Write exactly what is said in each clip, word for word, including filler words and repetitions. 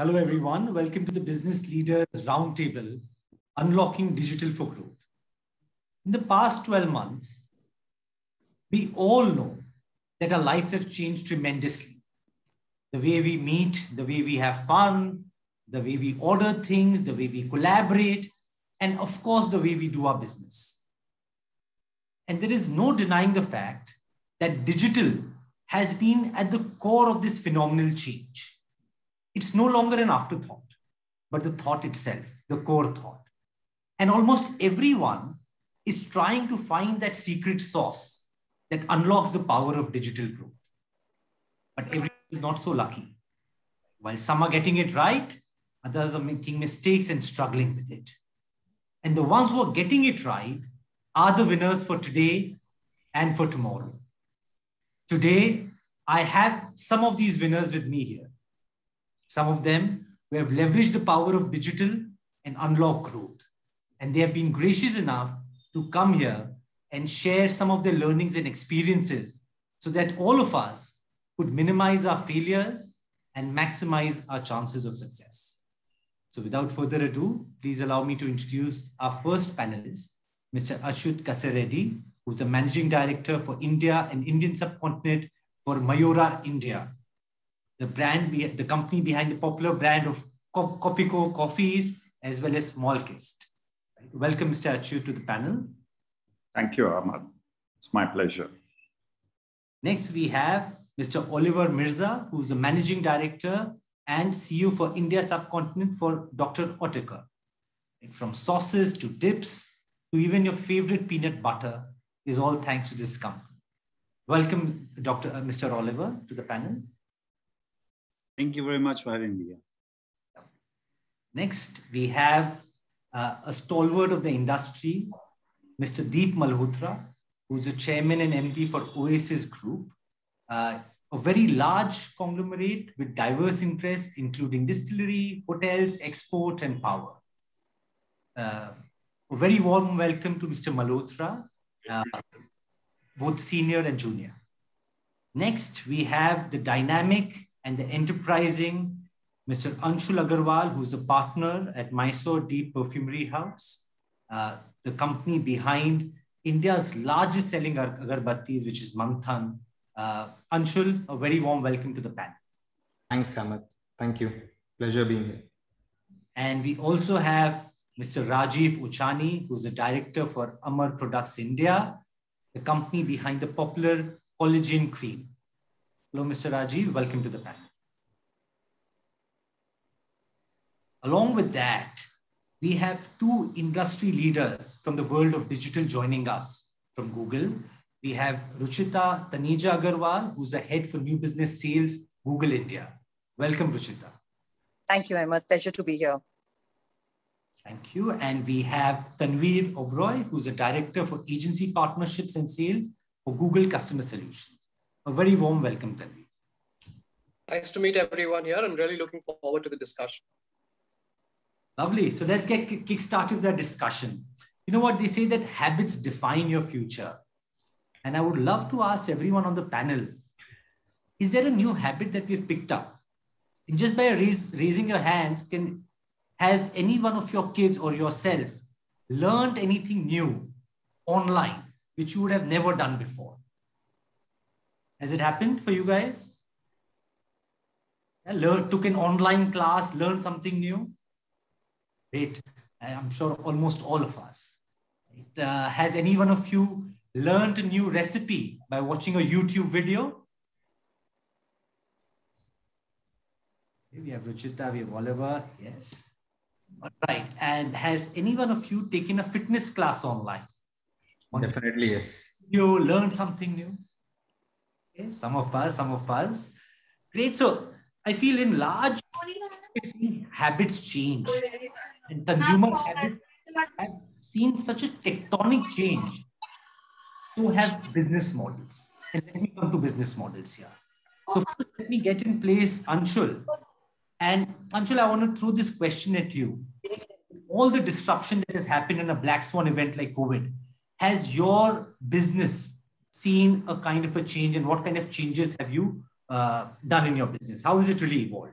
Hello, everyone. Welcome to the Business Leaders Roundtable, Unlocking Digital for Growth. In the past twelve months, we all know that our lives have changed tremendously. The way we meet, the way we have fun, the way we order things, the way we collaborate, and of course, the way we do our business. And there is no denying the fact that digital has been at the core of this phenomenal change. It's no longer an afterthought, but the thought itself, the core thought. And almost everyone is trying to find that secret sauce that unlocks the power of digital growth. But everyone is not so lucky. While some are getting it right, others are making mistakes and struggling with it. And the ones who are getting it right are the winners for today and for tomorrow. Today, I have some of these winners with me here. Some of them who have leveraged the power of digital and unlock growth. And they have been gracious enough to come here and share some of their learnings and experiences so that all of us could minimize our failures and maximize our chances of success. So without further ado, please allow me to introduce our first panelist, Mister Ashutosh Kaseeradi, who's the Managing Director for India and Indian Subcontinent for Mayora India, the brand, the company behind the popular brand of Copico coffees, as well as Smallkist. Welcome, Mister Achu, to the panel. Thank you, Ahmad. It's my pleasure. Next, we have Mister Oliver Mirza, who's the Managing Director and C E O for India Subcontinent for Doctor Oetker. From sauces to dips to even your favorite peanut butter is all thanks to this company. Welcome, Doctor Uh, Mister Oliver, to the panel. Thank you very much for having me here. Next, we have uh, a stalwart of the industry, Mister Deep Malhotra, who's a chairman and M D for Oasis Group, uh, a very large conglomerate with diverse interests, including distillery, hotels, export, and power. Uh, a very warm welcome to Mister Malhotra, uh, both senior and junior. Next, we have the dynamic and the enterprising Mister Anshul Agarwal, who's a partner at Mysore Deep Perfumery House, uh, the company behind India's largest selling agarbattis, which is Manthan. Uh, Anshul, a very warm welcome to the panel. Thanks, Samat. Thank you. Pleasure being here. And we also have Mister Rajiv Uchani, who's a director for Amar Products India, the company behind the popular collagen cream. Hello, Mister Rajiv, welcome to the panel. Along with that, we have two industry leaders from the world of digital joining us from Google. We have Ruchita Taneja Agarwal, who's the head for new business sales, Google India. Welcome, Ruchita. Thank you, Ahmed. Pleasure to be here. Thank you. And we have Tanvir Obroy, who's a director for agency partnerships and sales for Google Customer Solutions. A very warm welcome, Tanvi. Nice to meet everyone here. I'm really looking forward to the discussion. Lovely. So let's get kick-started with that discussion. You know what? They say that habits define your future. And I would love to ask everyone on the panel, is there a new habit that we've picked up? And just by raise, raising your hands, can has any one of your kids or yourself learned anything new online, which you would have never done before? Has it happened for you guys? I learned, took an online class, learned something new? Great. I'm sure almost all of us. It, uh, has any one of you learned a new recipe by watching a YouTube video? Okay, we have Ruchita, we have Oliver. Yes. All right. And has any one of you taken a fitness class online? One Definitely, yes. You learned something new? Some of us, some of us. Great. So I feel in large, we're seeing habits change. And consumer habits have seen such a tectonic change. So have business models. And let me come to business models here. So first, let me get in place Anshul. And Anshul, I want to throw this question at you. All the disruption that has happened in a black swan event like COVID, has your business seen a kind of a change, and what kind of changes have you uh, done in your business? How has it really evolved?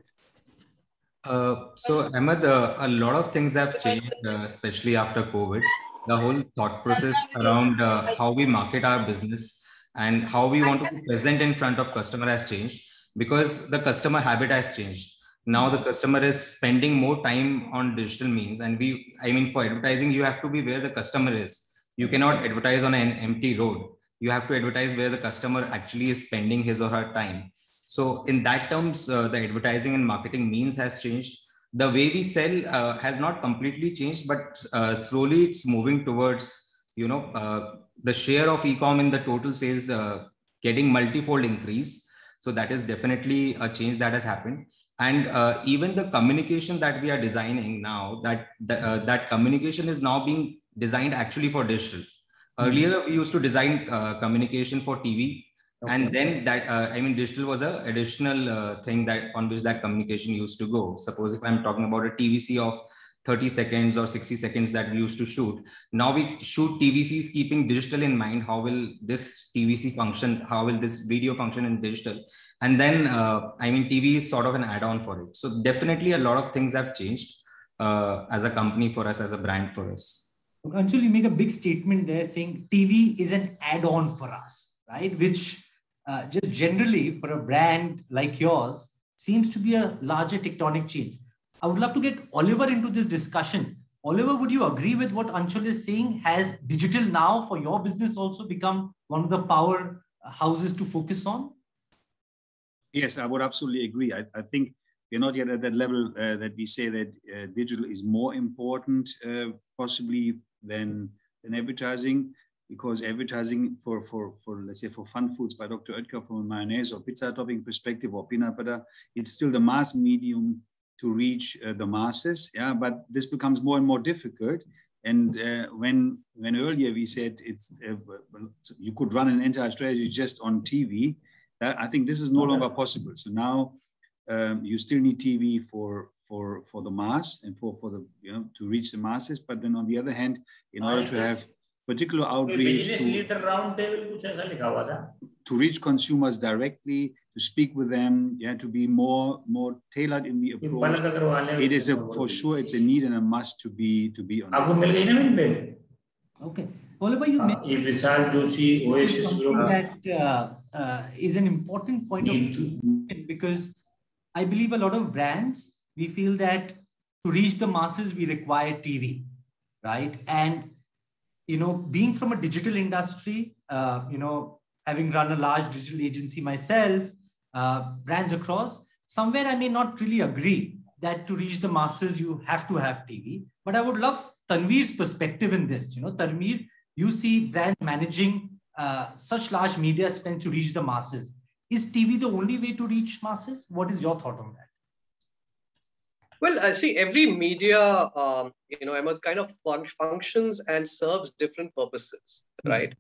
Uh, so, Ahmed, uh, a lot of things have changed, uh, especially after COVID. The whole thought process around uh, how we market our business and how we want to be present in front of customer has changed, because the customer habit has changed. Now the customer is spending more time on digital means, and we, I mean, for advertising, you have to be where the customer is. You cannot advertise on an empty road. You have to advertise where the customer actually is spending his or her time. So in that terms, uh, the advertising and marketing means has changed. The way we sell uh, has not completely changed, but uh, slowly it's moving towards, you know, uh, the share of e-com in the total sales uh, getting multifold increase. So that is definitely a change that has happened. And uh, even the communication that we are designing now, that the, uh, that communication is now being designed actually for digital. Earlier, mm-hmm. we used to design uh, communication for T V. Okay. And then that, uh, I mean, digital was an additional uh, thing that on which that communication used to go. Suppose if I'm talking about a T V C of thirty seconds or sixty seconds that we used to shoot. Now we shoot T V Cs keeping digital in mind. How will this T V C function? How will this video function in digital? And then, uh, I mean, T V is sort of an add-on for it. So definitely a lot of things have changed uh, as a company for us, as a brand for us. Anshul, you make a big statement there saying T V is an add-on for us, right? Which uh, just generally for a brand like yours seems to be a larger tectonic change. I would love to get Oliver into this discussion. Oliver, would you agree with what Anshul is saying? Has digital now for your business also become one of the power houses to focus on? Yes, I would absolutely agree. I, I think we're not yet at that level uh, that we say that uh, digital is more important uh, possibly than, than advertising, because advertising for, for, for, let's say, for fun foods by Doctor Oetker from a mayonnaise or pizza topping perspective or peanut butter, it's still the mass medium to reach uh, the masses, yeah, but this becomes more and more difficult. And uh, when when earlier we said it's uh, you could run an entire strategy just on T V, uh, I think this is no longer possible. So now um, you still need T V for for for the mass and for for the you know to reach the masses. But then on the other hand, in order to have particular outreach to, to reach consumers directly, to speak with them, yeah, to be more more tailored in the approach. It is a, for sure it's a need and a must to be to be on. Okay, Oliver, you mentioned that uh, uh, is an important point of because I believe a lot of brands we feel that to reach the masses we require T V, right? And you know, being from a digital industry, uh, you know, having run a large digital agency myself, uh, brands across, somewhere I may not really agree that to reach the masses, you have to have T V. But I would love Tanvir's perspective in this. You know, Tanvir, you see brands managing uh, such large media spend to reach the masses. Is T V the only way to reach masses? What is your thought on that? Well, uh, see, every media, um, you know, Ahmed, kind of fun functions and serves different purposes, right?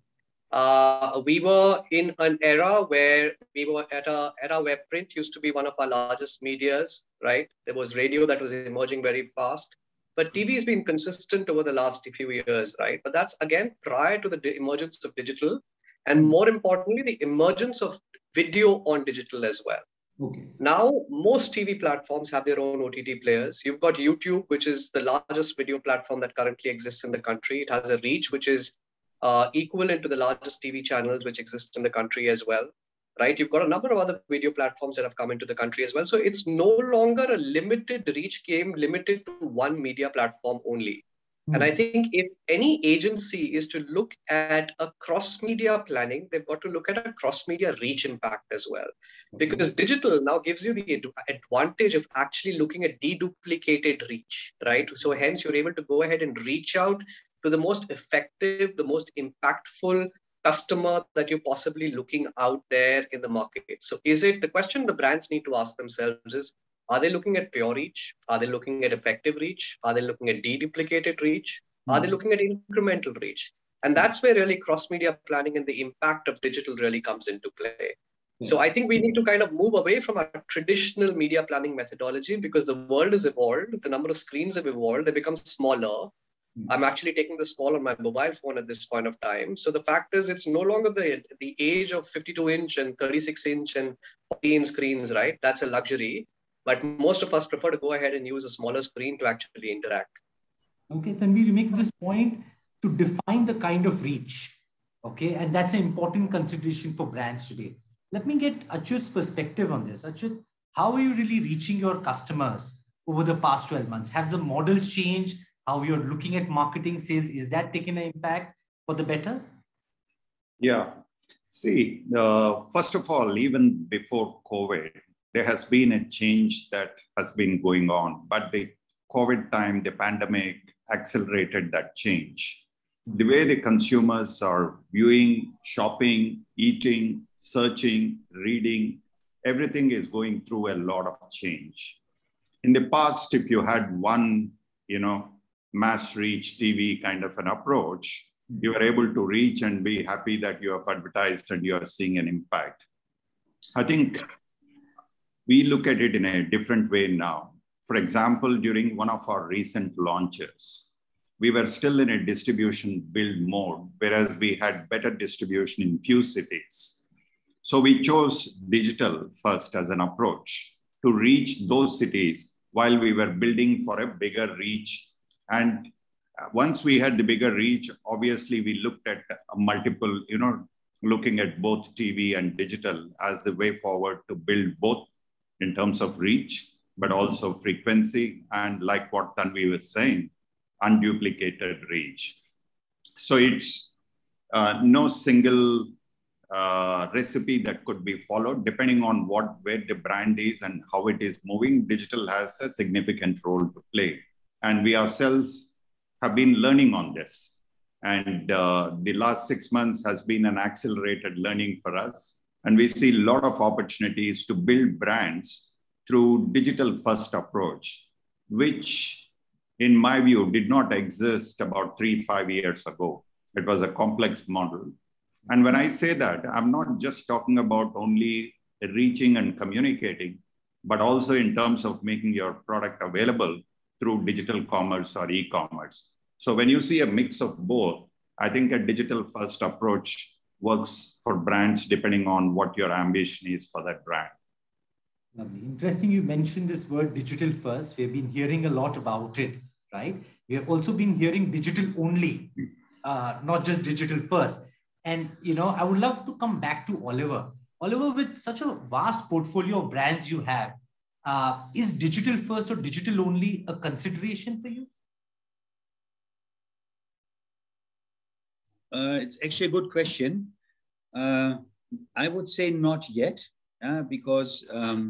Uh, we were in an era where we were at a era where print used to be one of our largest medias, right? There was radio that was emerging very fast, but T V has been consistent over the last few years, right? But that's, again, prior to the emergence of digital and, more importantly, the emergence of video on digital as well. Okay. Now, most T V platforms have their own O T T players. You've got YouTube, which is the largest video platform that currently exists in the country. It has a reach which is uh, equivalent to the largest T V channels which exist in the country as well, right? You've got a number of other video platforms that have come into the country as well. So it's no longer a limited reach game, limited to one media platform only. Mm-hmm. And I think if any agency is to look at a cross-media planning, they've got to look at a cross-media reach impact as well. Because digital now gives you the ad advantage of actually looking at deduplicated reach, right? So hence you're able to go ahead and reach out to the most effective, the most impactful customer that you're possibly looking out there in the market. So is it the question the brands need to ask themselves is, are they looking at pure reach? Are they looking at effective reach? Are they looking at deduplicated reach? Are they looking at incremental reach? And that's where really cross-media planning and the impact of digital really comes into play. So I think we need to kind of move away from our traditional media planning methodology because the world has evolved. The number of screens have evolved. They become smaller. I'm actually taking this call on my mobile phone at this point of time. So the fact is, it's no longer the, the age of fifty-two inch and thirty-six inch and forty inch screens, right? That's a luxury. But most of us prefer to go ahead and use a smaller screen to actually interact. Okay, Tanvir, you make this point to define the kind of reach. Okay, and that's an important consideration for brands today. Let me get Achut's perspective on this. Achut, how are you really reaching your customers over the past twelve months? Has the model changed? How you're looking at marketing sales, is that taking an impact for the better? Yeah. See, uh, first of all, even before COVID, there has been a change that has been going on. But the COVID time, the pandemic accelerated that change. The way the consumers are viewing, shopping, eating, searching, reading, everything is going through a lot of change. In the past, if you had one, you know, mass reach T V kind of an approach, you are able to reach and be happy that you have advertised and you are seeing an impact. I think we look at it in a different way now. For example, during one of our recent launches, we were still in a distribution build mode, whereas we had better distribution in few cities. So we chose digital first as an approach to reach those cities while we were building for a bigger reach. And once we had the bigger reach, obviously we looked at multiple, you know, looking at both T V and digital as the way forward to build both in terms of reach, but also frequency. And like what Tanvi was saying, unduplicated reach. So it's uh, no single uh, recipe that could be followed depending on what, where the brand is and how it is moving. Digital has a significant role to play. And we ourselves have been learning on this. And uh, the last six months has been an accelerated learning for us. And we see a lot of opportunities to build brands through digital first approach, which in my view did not exist about three, five years ago. It was a complex model. And when I say that, I'm not just talking about only reaching and communicating, but also in terms of making your product available through digital commerce or e-commerce. So when you see a mix of both, I think a digital first approach works for brands depending on what your ambition is for that brand. Lovely. Interesting you mentioned this word digital first. We've been hearing a lot about it, right? We have also been hearing digital only, uh, not just digital first. And, you know, I would love to come back to Oliver. Oliver, with such a vast portfolio of brands you have, Uh, is digital first or digital only a consideration for you? Uh, it's actually a good question. Uh, I would say not yet, uh, because, um,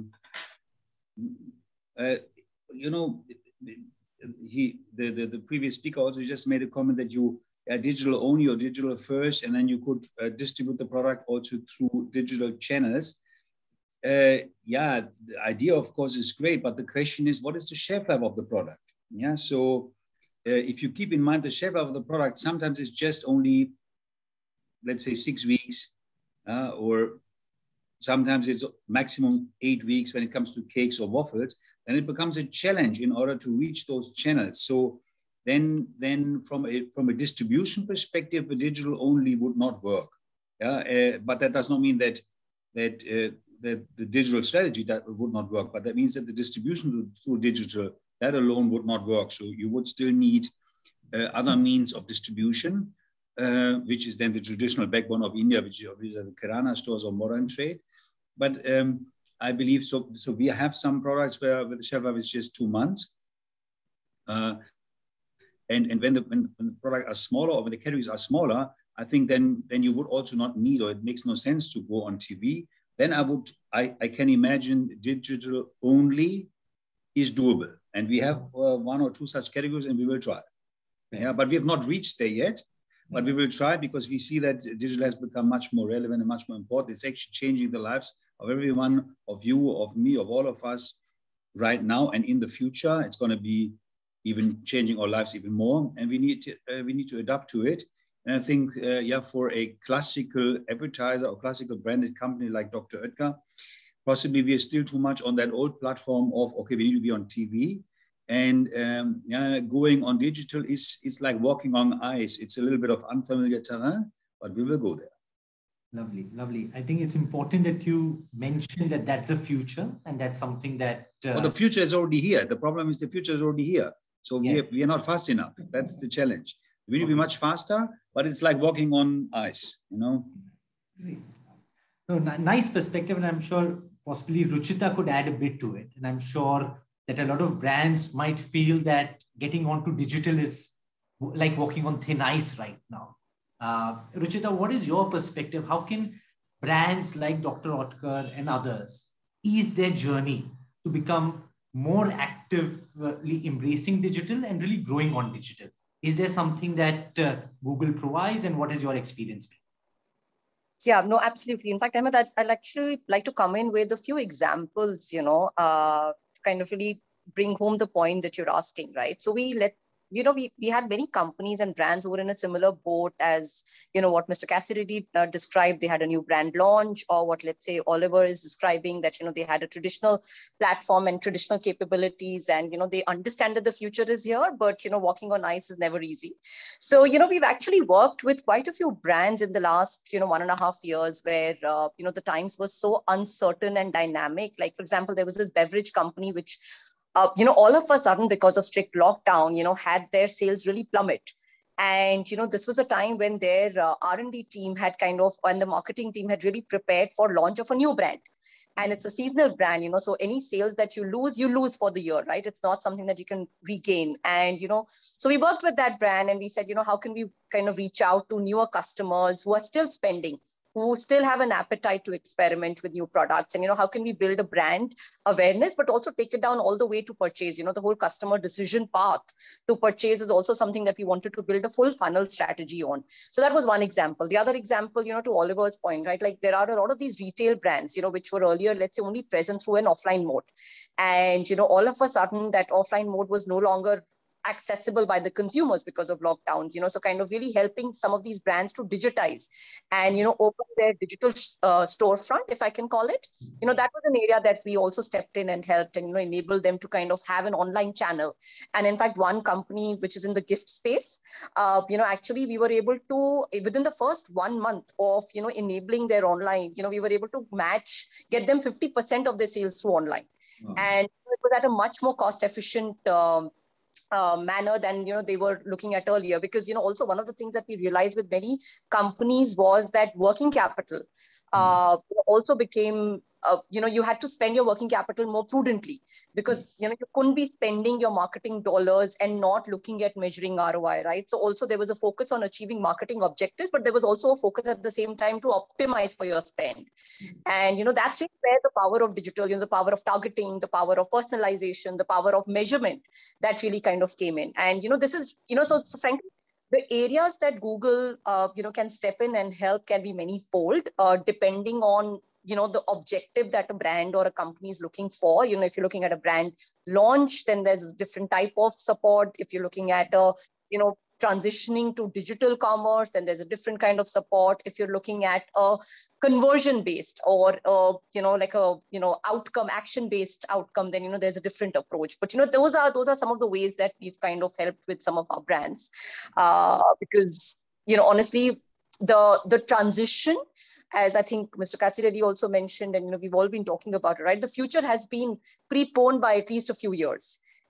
uh, you know, he the, the, the previous speaker also just made a comment that you are digital only or digital first, and then you could uh, distribute the product also through digital channels. Uh, yeah, the idea, of course, is great, but the question is, what is the shelf life of the product? Yeah, so uh, if you keep in mind the shelf life of the product, sometimes it's just only, let's say, six weeks, uh, or sometimes it's maximum eight weeks when it comes to cakes or waffles, and it becomes a challenge in order to reach those channels. So then, then from a from a distribution perspective, a digital only would not work. Yeah, uh, but that does not mean that that. Uh, The, the digital strategy that would not work, but that means that the distribution through digital, that alone would not work. So you would still need uh, other means of distribution, uh, which is then the traditional backbone of India, which is the Kirana stores or modern trade. But um, I believe so. So we have some products where, where the shelf life is just two months. Uh, and and when, the, when the products are smaller or when the categories are smaller, I think then, then you would also not need, or it makes no sense to go on T V. Then I would, I, I can imagine digital only is doable. And we have uh, one or two such categories and we will try. Yeah, but we have not reached there yet, but we will try because we see that digital has become much more relevant and much more important. It's actually changing the lives of everyone, of you, of me, of all of us right now and in the future. It's going to be even changing our lives even more. And we need to, uh, we need to adapt to it. And I think, uh, yeah, for a classical advertiser or classical branded company like Doctor Oetker, possibly we are still too much on that old platform of, okay, we need to be on T V. And um, yeah, going on digital is, is like walking on ice. It's a little bit of unfamiliar terrain, but we will go there. Lovely, lovely. I think it's important that you mentioned that that's the future, and that's something that... Uh, well, the future is already here. The problem is the future is already here. So yes. we, are, we are not fast enough. That's the challenge. We need okay. to be much faster, but it's like walking on ice, you know? Great. No, n- nice perspective, and I'm sure possibly Ruchita could add a bit to it. And I'm sure that a lot of brands might feel that getting onto digital is like walking on thin ice right now. Uh, Ruchita, what is your perspective? How can brands like Doctor Oetker and others ease their journey to become more actively embracing digital and really growing on digital? Is there something that uh, Google provides, and what is your experience been? Yeah, no, absolutely. In fact, Ahmed, I'd, I'd actually like to come in with a few examples, you know, uh, to kind of really bring home the point that you're asking, right? So we let You know, we, we had many companies and brands who were in a similar boat as, you know, what Mister Kaseeradi uh, described. They had a new brand launch, or what, let's say, Oliver is describing, that, you know, they had a traditional platform and traditional capabilities, and, you know, they understand that the future is here, but, you know, walking on ice is never easy. So, you know, we've actually worked with quite a few brands in the last, you know, one and a half years where, uh, you know, the times were so uncertain and dynamic. Like, for example, there was this beverage company, which Uh, you know, all of a sudden, because of strict lockdown, you know, had their sales really plummet. And, you know, this was a time when their uh, R and D team had kind of, and the marketing team had really prepared for launch of a new brand. And it's a seasonal brand, you know, so any sales that you lose, you lose for the year, right? It's not something that you can regain. And, you know, so we worked with that brand, and we said, you know, how can we kind of reach out to newer customers who are still spending, who still have an appetite to experiment with new products? And, you know, how can we build a brand awareness, but also take it down all the way to purchase? You know, the whole customer decision path to purchase is also something that we wanted to build a full funnel strategy on. So that was one example. The other example, you know, to Oliver's point, right? Like, there are a lot of these retail brands, you know, which were earlier, let's say, only present through an offline mode. And, you know, all of a sudden that offline mode was no longer accessible by the consumers because of lockdowns, you know, so kind of really helping some of these brands to digitize and, you know, open their digital uh, storefront, if I can call it. You know, that was an area that we also stepped in and helped and, you know, enabled them to kind of have an online channel. And in fact, one company, which is in the gift space, uh, you know, actually we were able to, within the first one month of, you know, enabling their online, you know, we were able to match, get them fifty percent of their sales through online. Wow. And it was at a much more cost efficient um, Uh, manner than, you know, they were looking at earlier, because, you know, also one of the things that we realized with many companies was that working capital uh, also became, uh, you know, you had to spend your working capital more prudently, because, you know, you couldn't be spending your marketing dollars and not looking at measuring R O I, right? So also there was a focus on achieving marketing objectives, but there was also a focus at the same time to optimize for your spend. And, you know, that's really where the power of digital, you know, the power of targeting, the power of personalization, the power of measurement, that really kind of came in. And, you know, this is, you know, so, so frankly, the areas that Google, uh, you know, can step in and help can be many-fold, uh, depending on, you know, the objective that a brand or a company is looking for. You know, if you're looking at a brand launch, then there's a different type of support. If you're looking at a, you know, transitioning to digital commerce, then there's a different kind of support. If you're looking at a conversion based or, a, you know, like a, you know, outcome action based outcome, then, you know, there's a different approach. But, you know, those are, those are some of the ways that we've kind of helped with some of our brands, uh, because, you know, honestly, the, the transition, as I think Mister Kaseeradi also mentioned, and, you know, we've all been talking about it, right? The future has been preponed by at least a few years.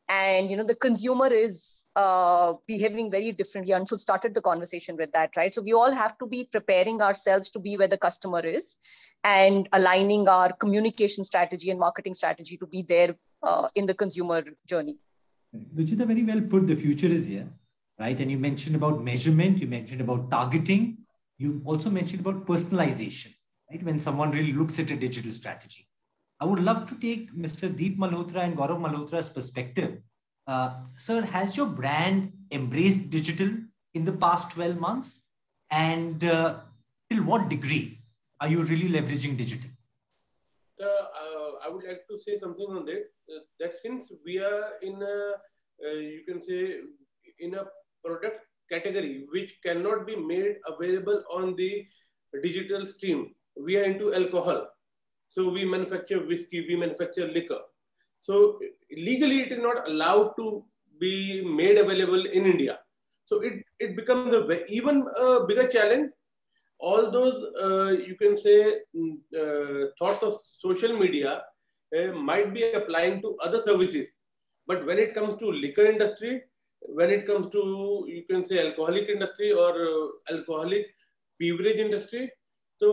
And, you know, the consumer is uh, behaving very differently. Anshul started the conversation with that, right? So we all have to be preparing ourselves to be where the customer is and aligning our communication strategy and marketing strategy to be there uh, in the consumer journey. Ruchita, very well put. The future is here, right? And you mentioned about measurement, you mentioned about targeting, you also mentioned about personalization, right? When someone really looks at a digital strategy. I would love to take Mister Deep Malhotra and Gaurav Malhotra's perspective. Uh, sir, has your brand embraced digital in the past twelve months? And uh, till what degree are you really leveraging digital? Uh, uh, I would like to say something on that, uh, that since we are in a, uh, you can say, in a product category which cannot be made available on the digital stream. We are into alcohol. So we manufacture whiskey, we manufacture liquor. So legally it is not allowed to be made available in India. So it, it becomes a, even a bigger challenge all those, uh, you can say, uh, thoughts of social media uh, might be applying to other services. But when it comes to liquor industry, when it comes to, you can say, alcoholic industry or uh, alcoholic beverage industry, so,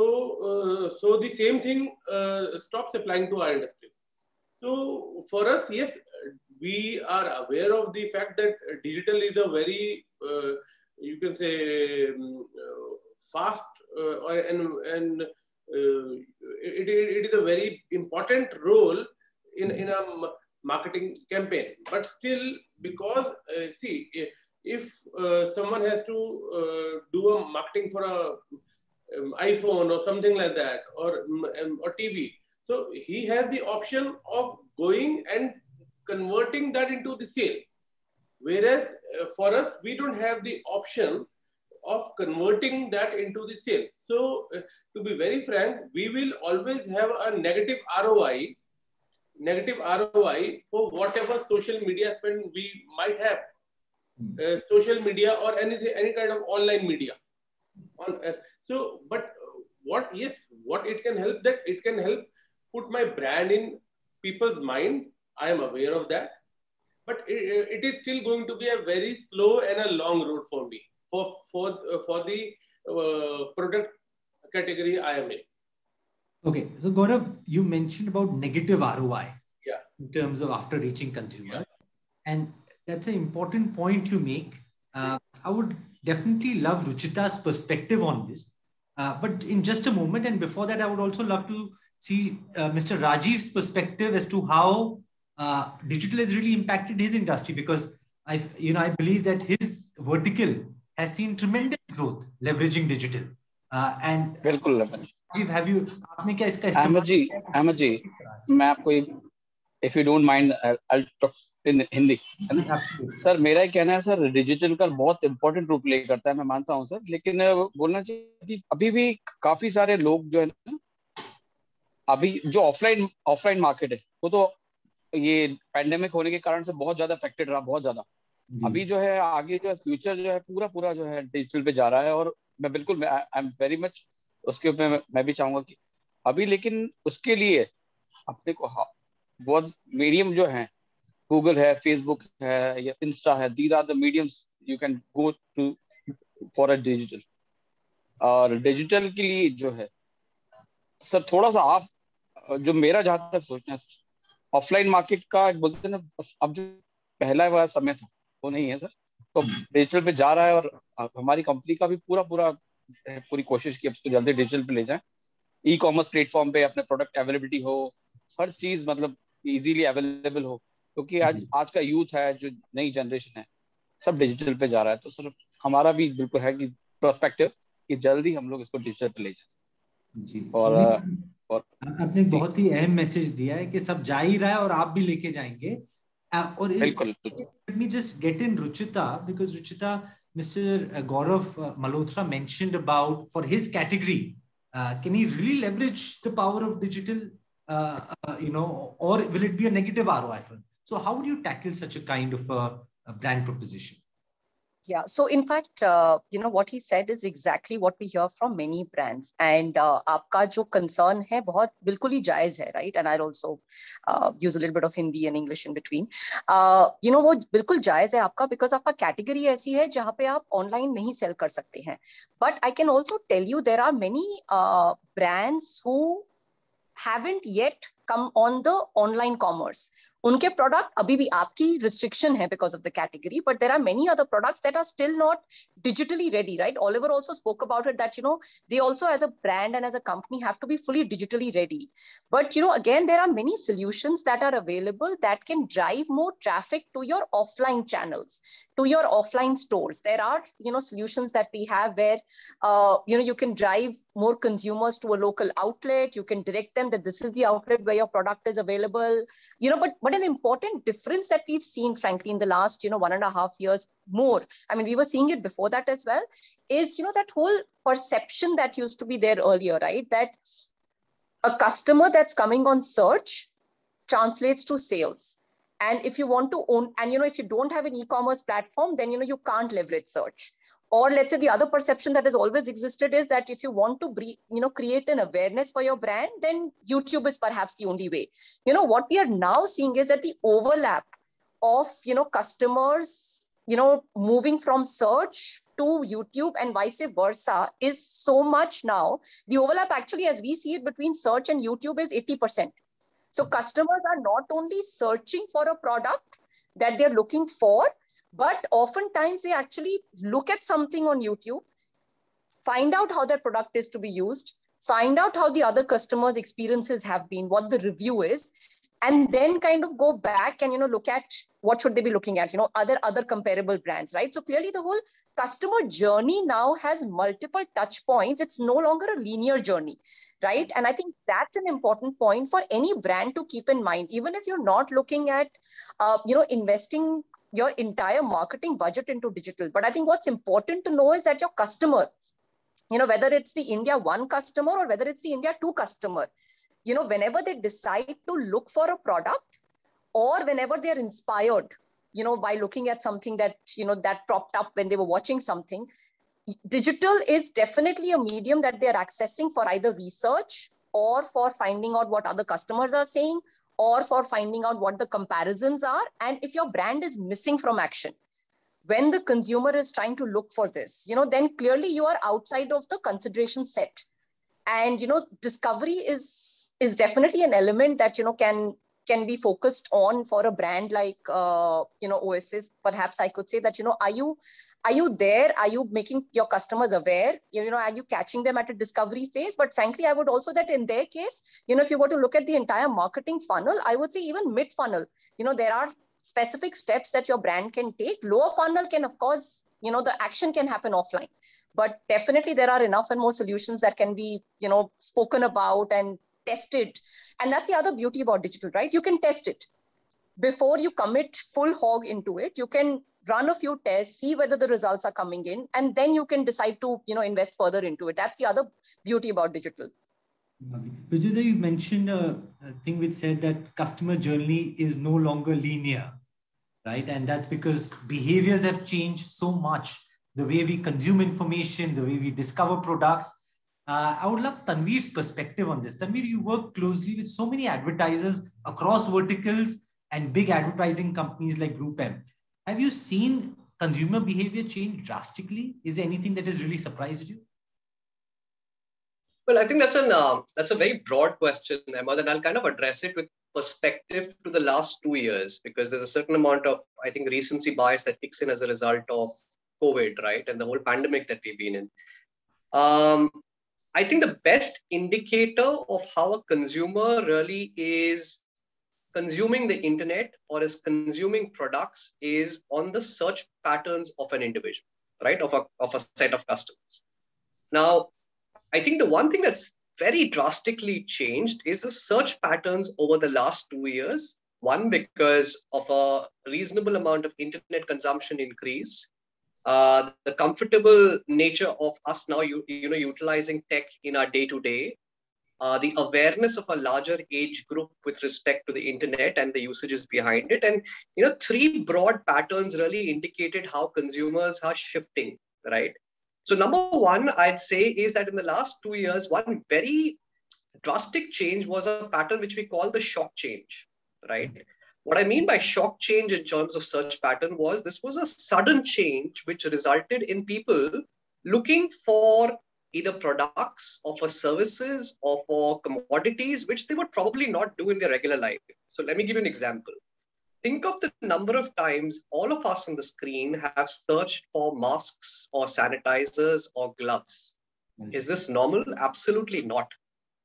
uh, so the same thing uh, stops applying to our industry. So for us, yes, we are aware of the fact that digital is a very, uh, you can say, um, uh, fast uh, and, and uh, it, it is a very important role in, in a marketing campaign. But still, because, uh, see, if uh, someone has to uh, do a marketing for a um, iPhone or something like that, or, um, or T V, so he has the option of going and converting that into the sale. Whereas uh, for us, we don't have the option of converting that into the sale. So uh, to be very frank, we will always have a negative R O I, negative R O I for whatever social media spend we might have. Uh, social media or any, any kind of online media. On, uh, so, but what, yes, what it can help, that it can help put my brand in people's mind. I am aware of that. But it, it is still going to be a very slow and a long road for me. For, for, for the uh, product category I am in. Okay. So Gaurav, you mentioned about negative R O I, yeah, in terms of after reaching consumer. Yeah. And that's an important point you make. Uh, I would definitely love Ruchita's perspective on this. Uh, but in just a moment, and before that, I would also love to see uh, Mister Rajiv's perspective as to how uh, digital has really impacted his industry, because I, you know, I believe that his vertical has seen tremendous growth leveraging digital. Uh, and Rajiv, have you? Amaji, Amaji, I if you don't mind, I'll talk in Hindi. Sir, मेरा कहना है sir, digital का बहुत important role play करता है, मैं मानता हूँ सर, लेकिन बोलना चाहिए कि अभी भी काफी सारे लोग जो है ना, अभी जो offline offline market है, वो तो ये pandemic होने के कारण से बहुत ज़्यादा affected रहा, बहुत ज़्यादा. अभी जो है आगे जो future जो है पूरा पूरा जो है digital पे जा रहा है और मैं बिल्कुल I'm very much उसके ऊपर मैं भी चाहूँगा कि अभी लेकिन उसके लिए अपने को बहुत medium जो है Google है, Facebook है, Insta है, these are the mediums you can go to for a digital. और digital के लिए जो है सर थोड़ा सा आप जो मेरा जहाँ तक सोचना है offline market का एक बोलते हैं ना अब जो पहला वाला समय था वो नहीं है सर, तो digital पे जा रहा है और हमारी company का भी पूरा पूरा पूरी कोशिश की उसको जल्दी digital पे ले जाएं, e-commerce platform पे अपने product availability हो, हर चीज मतलब easily available हो, क्योंकि आज आज का यूथ है जो नई जनरेशन है सब डिजिटल पे जा रहा है, तो सिर्फ हमारा भी बिल्कुल है कि पर्सपेक्टिव कि जल्दी हम लोग इसको डिजिटल पे ले जाएं जी. और और आपने बहुत ही अहम मैसेज दिया है कि सब जा ही रहा है और आप भी लेके जाएंगे. और बिल्कुल let me just get in Ruchita, because Ruchita, Mister Gaurav Malhotra mentioned about for his category, uh, can he really leverage the power of digital, uh, uh, you know, or will it be a negative R O I for him? So how would you tackle such a kind of a, a brand proposition? Yeah, so in fact, uh, you know, what he said is exactly what we hear from many brands. And uh, aapka jo concern hai, bahut bilkul hi jaiz hai, right? And I'll also uh, use a little bit of Hindi and English in between. Uh, you know, wo bilkul jaiz hai aapka, because aapka category aisi hai jahan pe aap online nahi sell kar sakte hain. But I can also tell you there are many uh, brands who haven't yet come on the online commerce. Unke product abhi bhi aapki restriction hai because of the category, but there are many other products that are still not digitally ready, right? Oliver also spoke about it that, you know, they also as a brand and as a company have to be fully digitally ready. But, you know, again, there are many solutions that are available that can drive more traffic to your offline channels, to your offline stores. There are, you know, solutions that we have where, uh, you know, you can drive more consumers to a local outlet. You can direct them that this is the outlet where your product is available, you know, but, but an important difference that we've seen, frankly, in the last, you know, one and a half years more, I mean, we were seeing it before that as well, is, you know, that whole perception that used to be there earlier, right? That a customer that's coming on search translates to sales. And if you want to own, and, you know, if you don't have an e-commerce platform, then, you know, you can't leverage search. Or let's say the other perception that has always existed is that if you want to bre- you know, create an awareness for your brand, then YouTube is perhaps the only way. You know, what we are now seeing is that the overlap of, you know, customers, you know, moving from search to YouTube and vice versa is so much now. The overlap actually, as we see it, between search and YouTube is eighty percent. So customers are not only searching for a product that they're looking for, but oftentimes they actually look at something on YouTube, find out how their product is to be used, find out how the other customers' experiences have been, what the review is, and then kind of go back and, you know, look at what should they be looking at, you know, other, other comparable brands, right? So clearly the whole customer journey now has multiple touch points. It's no longer a linear journey, right? And I think that's an important point for any brand to keep in mind, even if you're not looking at, uh, you know, investing your entire marketing budget into digital. But I think what's important to know is that your customer, you know, whether it's the India one customer or whether it's the India two customer, you know, whenever they decide to look for a product or whenever they're inspired, you know, by looking at something that, you know, that propped up when they were watching something, digital is definitely a medium that they're accessing for either research or for finding out what other customers are saying, or for finding out what the comparisons are. And if your brand is missing from action, when the consumer is trying to look for this, you know, then clearly you are outside of the consideration set. And, you know, discovery is, is definitely an element that, you know, can, can be focused on for a brand like, uh, you know, Oasis. Perhaps I could say that, you know, are you, are you there? Are you making your customers aware? You know, are you catching them at a discovery phase? But frankly, I would also that in their case, you know, if you were to look at the entire marketing funnel, I would say even mid funnel, you know, there are specific steps that your brand can take. Lower funnel can, of course, you know, the action can happen offline, but definitely there are enough and more solutions that can be, you know, spoken about and tested. And that's the other beauty about digital, right? You can test it before you commit full hog into it. You can run a few tests, see whether the results are coming in, and then you can decide to, you know, invest further into it. That's the other beauty about digital. Ruchita, you mentioned a, a thing which said that customer journey is no longer linear, right? And that's because behaviors have changed so much. The way we consume information, the way we discover products. Uh, I would love Tanvir's perspective on this. Tanvir, you work closely with so many advertisers across verticals and big advertising companies like GroupM. Have you seen consumer behavior change drastically? Is there anything that has really surprised you? Well, I think that's an uh, that's a very broad question, Emma, and I'll kind of address it with perspective to the last two years, because there's a certain amount of, I think, recency bias that kicks in as a result of COVID, right? And the whole pandemic that we've been in. Um, I think the best indicator of how a consumer really is consuming the internet or is consuming products is on the search patterns of an individual, right? Of a, of a set of customers. Now, I think the one thing that's very drastically changed is the search patterns over the last two years. One, because of a reasonable amount of internet consumption increase, uh, the comfortable nature of us now, you, you know, utilizing tech in our day-to-day, Uh, the awareness of a larger age group with respect to the internet and the usages behind it. And, you know, three broad patterns really indicated how consumers are shifting, right? So number one, I'd say, is that in the last two years, one very drastic change was a pattern which we call the shock change, right? What I mean by shock change in terms of search pattern was this was a sudden change which resulted in people looking for either products or for services or for commodities, which they would probably not do in their regular life. So let me give you an example. Think of the number of times all of us on the screen have searched for masks or sanitizers or gloves. Mm-hmm. Is this normal? Absolutely not,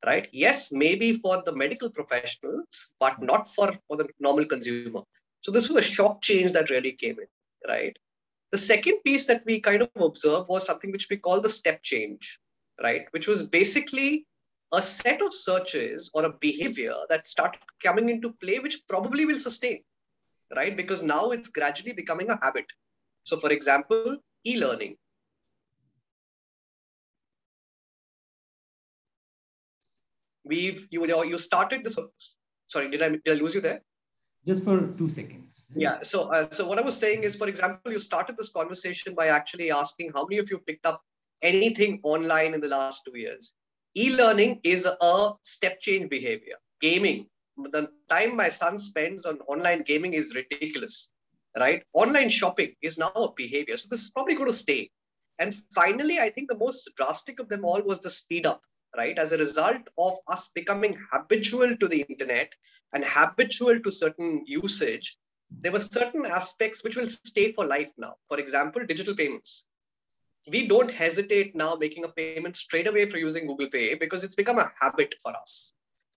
right? Yes, maybe for the medical professionals, but not for, for the normal consumer. So this was a shock change that really came in, right? The second piece that we kind of observed was something which we call the step change, right? Which was basically a set of searches or a behavior that started coming into play, which probably will sustain, right? Because now it's gradually becoming a habit. So for example, e-learning. We've, you, you started this, sorry, did I, did I lose you there? just for two seconds. Yeah. So, uh, so what I was saying is, for example, you started this conversation by actually asking how many of you picked up anything online in the last two years. E-learning is a step change behavior. Gaming. The time my son spends on online gaming is ridiculous, right? Online shopping is now a behavior. So this is probably going to stay. And finally, I think the most drastic of them all was the speed up, right? As a result of us becoming habitual to the internet and habitual to certain usage, there were certain aspects which will stay for life now. For example, digital payments. We don't hesitate now making a payment straight away for using Google Pay because it's become a habit for us.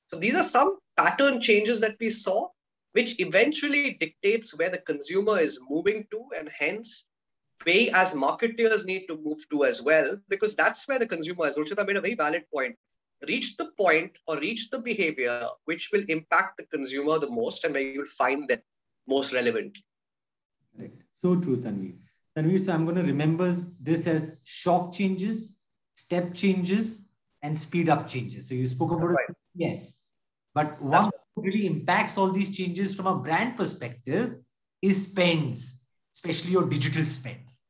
So these are some pattern changes that we saw, which eventually dictates where the consumer is moving to, and hence we as marketers need to move to as well, because that's where the consumer, as Ruchita made a very valid point, reach the point or reach the behavior which will impact the consumer the most and where you will find them most relevant. Right. So true, Tanvir. Tanvir, so I'm going to remember this as shock changes, step changes, and speed up changes. So you spoke about right. it. Yes. But what really impacts all these changes from a brand perspective is spends, especially your digital spends.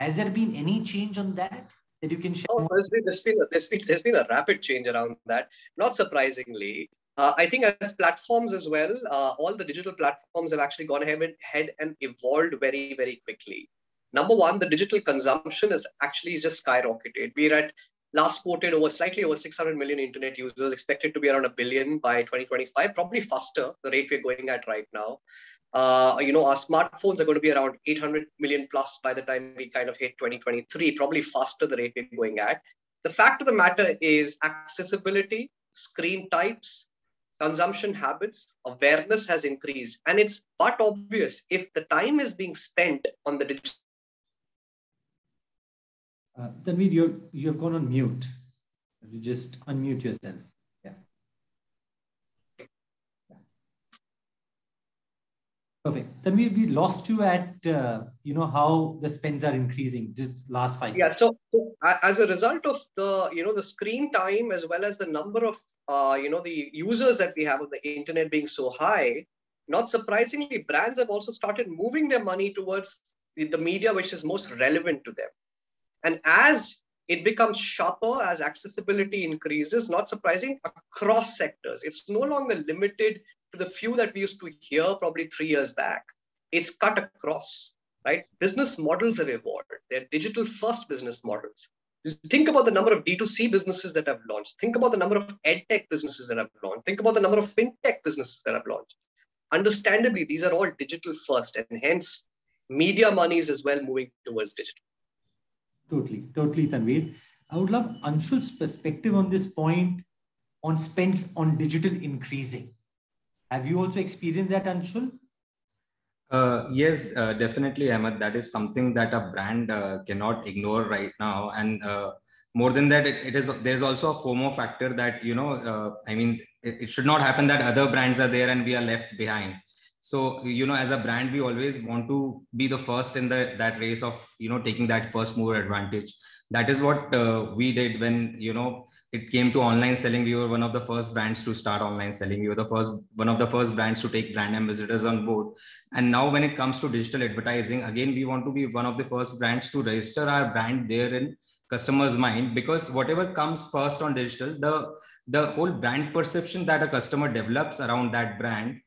Has there been any change on that that you can share? Oh, there's been, there's been, there's been, there's been a rapid change around that. Not surprisingly, uh, I think as platforms as well, uh, all the digital platforms have actually gone ahead and evolved very, very quickly. Number one, the digital consumption is actually just skyrocketed. We're at last quoted over slightly over six hundred million internet users, expected to be around a billion by twenty twenty-five, probably faster, the rate we're going at right now. Uh, you know, our smartphones are going to be around eight hundred million plus by the time we kind of hit twenty twenty-three, probably faster the rate we're going at. The fact of the matter is accessibility, screen types, consumption habits, awareness has increased. And it's but obvious if the time is being spent on the digital. Uh, Tanvir, you you have gone on mute. You just unmute yourself. Yeah. yeah. Perfect. Tanvir, we lost you at uh, you know how the spends are increasing just last five. Yeah. So, so as a result of the you know the screen time as well as the number of uh, you know the users that we have on the internet being so high, not surprisingly, brands have also started moving their money towards the, the media which is most relevant to them. And as it becomes sharper, as accessibility increases, not surprising, across sectors, it's no longer limited to the few that we used to hear probably three years back. It's cut across, right? Business models have evolved. They're digital first business models. Think about the number of D two C businesses that have launched. Think about the number of edtech businesses that have launched. Think about the number of fintech businesses that have launched. Understandably, these are all digital first, and hence media monies as well moving towards digital. Totally, totally, Tanvir. I would love Anshul's perspective on this point on spends on digital increasing. Have you also experienced that, Anshul? Uh, yes, uh, definitely, Ahmed. That is something that a brand uh, cannot ignore right now. And uh, more than that, it, it is there's also a FOMO factor that, you know, uh, I mean, it, it should not happen that other brands are there and we are left behind. So, you know, as a brand, we always want to be the first in the, that race of, you know, taking that first mover advantage. That is what uh, we did when, you know, it came to online selling. We were one of the first brands to start online selling. We were the first, one of the first brands to take brand ambassadors on board. And now when it comes to digital advertising, again, we want to be one of the first brands to register our brand there in customers' mind, because whatever comes first on digital, the, the whole brand perception that a customer develops around that brand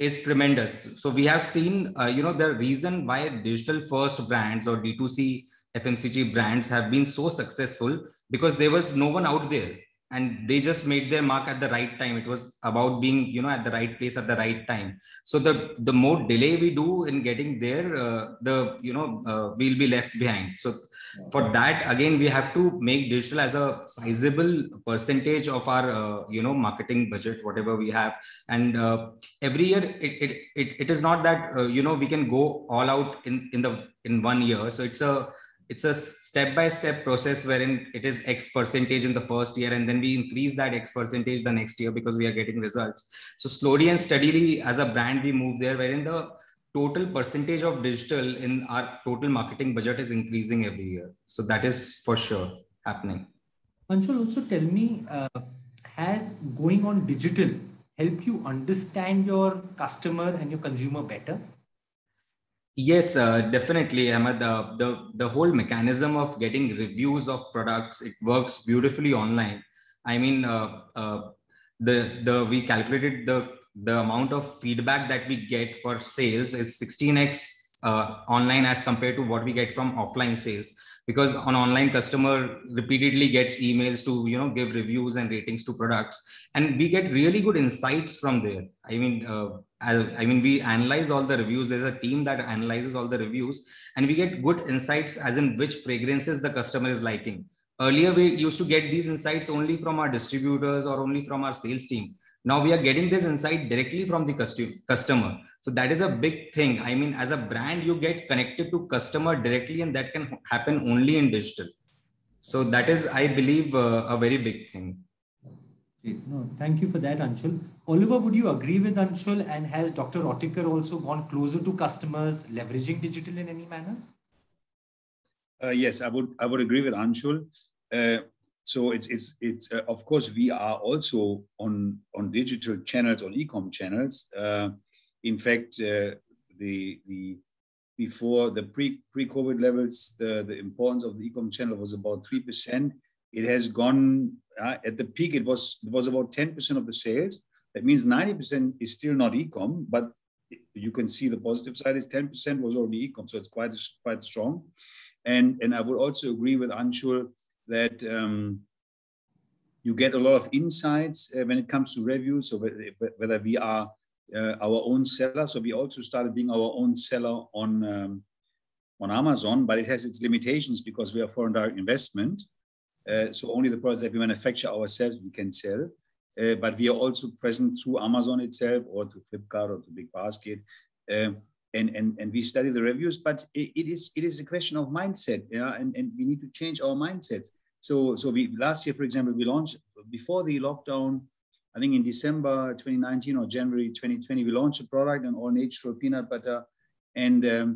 is tremendous. So we have seen, uh, you know, the reason why digital first brands or D two C F M C G brands have been so successful, because there was no one out there and they just made their mark at the right time. It was about being, you know, at the right place at the right time. So the, the more delay we do in getting there, uh, the, you know, uh, we'll be left behind. So for that, again, we have to make digital as a sizable percentage of our, uh, you know, marketing budget, whatever we have. And uh, every year, it, it it it is not that, uh, you know, we can go all out in, in the in one year. So it's a it's a step-by-step process wherein it is X percentage in the first year, and then we increase that X percentage the next year because we are getting results. So slowly and steadily as a brand, we move there, wherein the total percentage of digital in our total marketing budget is increasing every year. So that is for sure happening. Anshul, also tell me, uh, has going on digital help you understand your customer and your consumer better? Yes, uh, definitely, Ahmed. The, the, the whole mechanism of getting reviews of products, it works beautifully online. I mean, uh, uh, the, the, we calculated the, the amount of feedback that we get for sales is sixteen X uh, online as compared to what we get from offline sales. Because on online, customer repeatedly gets emails to, you know, give reviews and ratings to products, and we get really good insights from there. I mean, uh, I, I mean, we analyze all the reviews. There's a team that analyzes all the reviews, and we get good insights as in which fragrances the customer is liking. Earlier, we used to get these insights only from our distributors or only from our sales team. Now we are getting this insight directly from the customer. So that is a big thing. I mean, as a brand, you get connected to customer directly, and that can happen only in digital. So that is, I believe, uh, a very big thing. No, thank you for that, Anshul. Oliver, would you agree with Anshul? And has Doctor Oetker also gone closer to customers, leveraging digital in any manner? Uh, yes, I would. I would agree with Anshul. Uh, So it's, it's, it's uh, of course, we are also on, on digital channels, on e-com channels. Uh, in fact, uh, the, the, before the pre, pre-COVID levels, the, the importance of the e-com channel was about three percent. It has gone, uh, at the peak, it was, it was about ten percent of the sales. That means ninety percent is still not e-com, but you can see the positive side is ten percent was already e-com. So it's quite, quite strong. And, and I would also agree with Anshul that um, you get a lot of insights uh, when it comes to reviews, so whether, whether we are uh, our own seller. So we also started being our own seller on, um, on Amazon, but it has its limitations because we are foreign direct investment. Uh, so only the products that we manufacture ourselves, we can sell. Uh, but we are also present through Amazon itself or to Flipkart or to Big Basket. Uh, And, and, and we study the reviews, but it, it is it is a question of mindset, yeah? and, and we need to change our mindset. So, so we last year, for example, we launched, before the lockdown, I think in December twenty nineteen or January twenty twenty, we launched a product, an all-natural peanut butter, and um,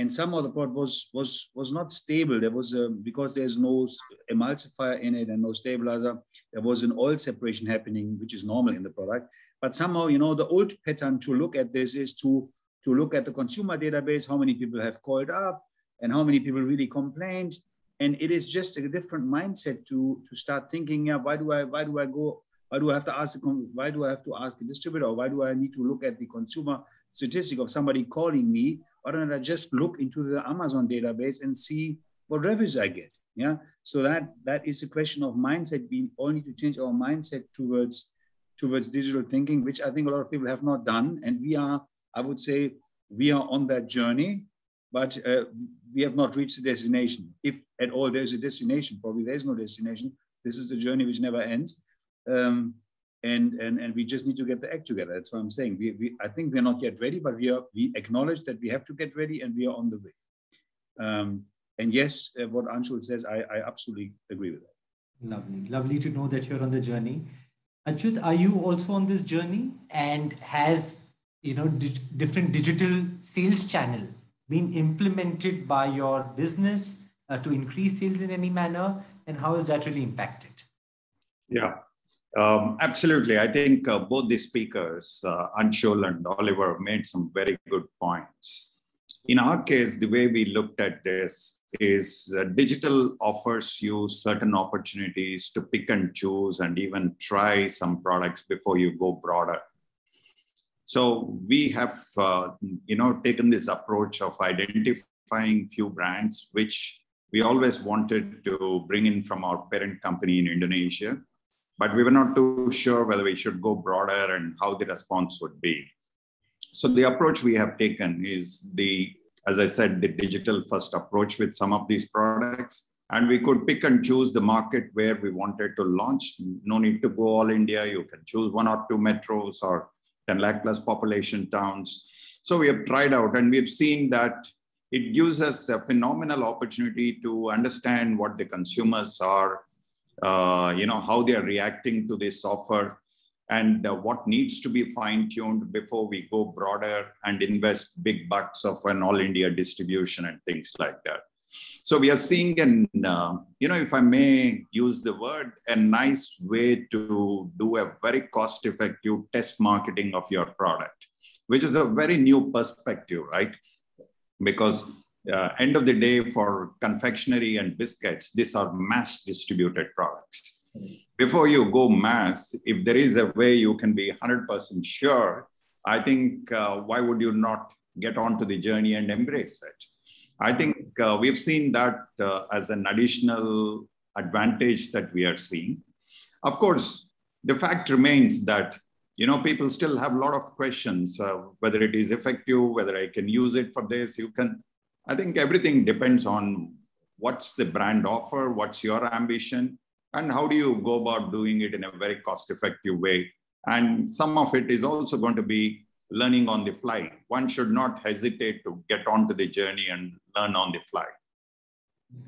and somehow the product was was was not stable. There was a, because there's no emulsifier in it and no stabilizer, there was an oil separation happening, which is normal in the product. But somehow, you know, the old pattern to look at this is to to look at the consumer database, how many people have called up and how many people really complained. And it is just a different mindset to, to start thinking, yeah, why do I, why do I go, why do I have to ask, why do I have to ask the distributor? Why do I need to look at the consumer statistic of somebody calling me? Why don't I just look into the Amazon database and see what reviews I get? Yeah. So that, that is a question of mindset. We all need to change our mindset towards, towards digital thinking, which I think a lot of people have not done. And we are, I would say we are on that journey, but uh, we have not reached the destination. If at all there's a destination, probably there's no destination. This is the journey which never ends. Um, and, and, and we just need to get the act together. That's what I'm saying. We, we, I think we're not yet ready, but we, are, we acknowledge that we have to get ready and we are on the way. Um, and yes, uh, what Anshul says, I, I absolutely agree with that. Lovely. Lovely to know that you're on the journey. Achyut, are you also on this journey? And has you know, di- different digital sales channel being implemented by your business uh, to increase sales in any manner? And how is that really impacted? Yeah, um, absolutely. I think uh, both the speakers, uh, Anshul and Oliver, made some very good points. In our case, the way we looked at this is uh, digital offers you certain opportunities to pick and choose and even try some products before you go broader. So we have, uh, you know, taken this approach of identifying few brands, which we always wanted to bring in from our parent company in Indonesia, but we were not too sure whether we should go broader and how the response would be. So the approach we have taken is the, as I said, the digital first approach with some of these products, and we could pick and choose the market where we wanted to launch. No need to go all India. You can choose one or two metros or ten lakh plus population towns. So we have tried out and we've seen that it gives us a phenomenal opportunity to understand what the consumers are, uh, you know, how they are reacting to this offer and uh, what needs to be fine-tuned before we go broader and invest big bucks of an all India distribution and things like that. So we are seeing an, uh, you know, if I may use the word, a nice way to do a very cost-effective test marketing of your product, which is a very new perspective, right? Because uh, end of the day, for confectionery and biscuits, these are mass distributed products. Before you go mass, if there is a way you can be one hundred percent sure, I think uh, why would you not get onto the journey and embrace it? I think uh, we've seen that uh, as an additional advantage that we are seeing. Of course, the fact remains that, you know, people still have a lot of questions, uh, whether it is effective, whether I can use it for this, you can, I think everything depends on what's the brand offer, what's your ambition, and how do you go about doing it in a very cost-effective way. And some of it is also going to be learning on the fly. One should not hesitate to get onto the journey and learn on the fly.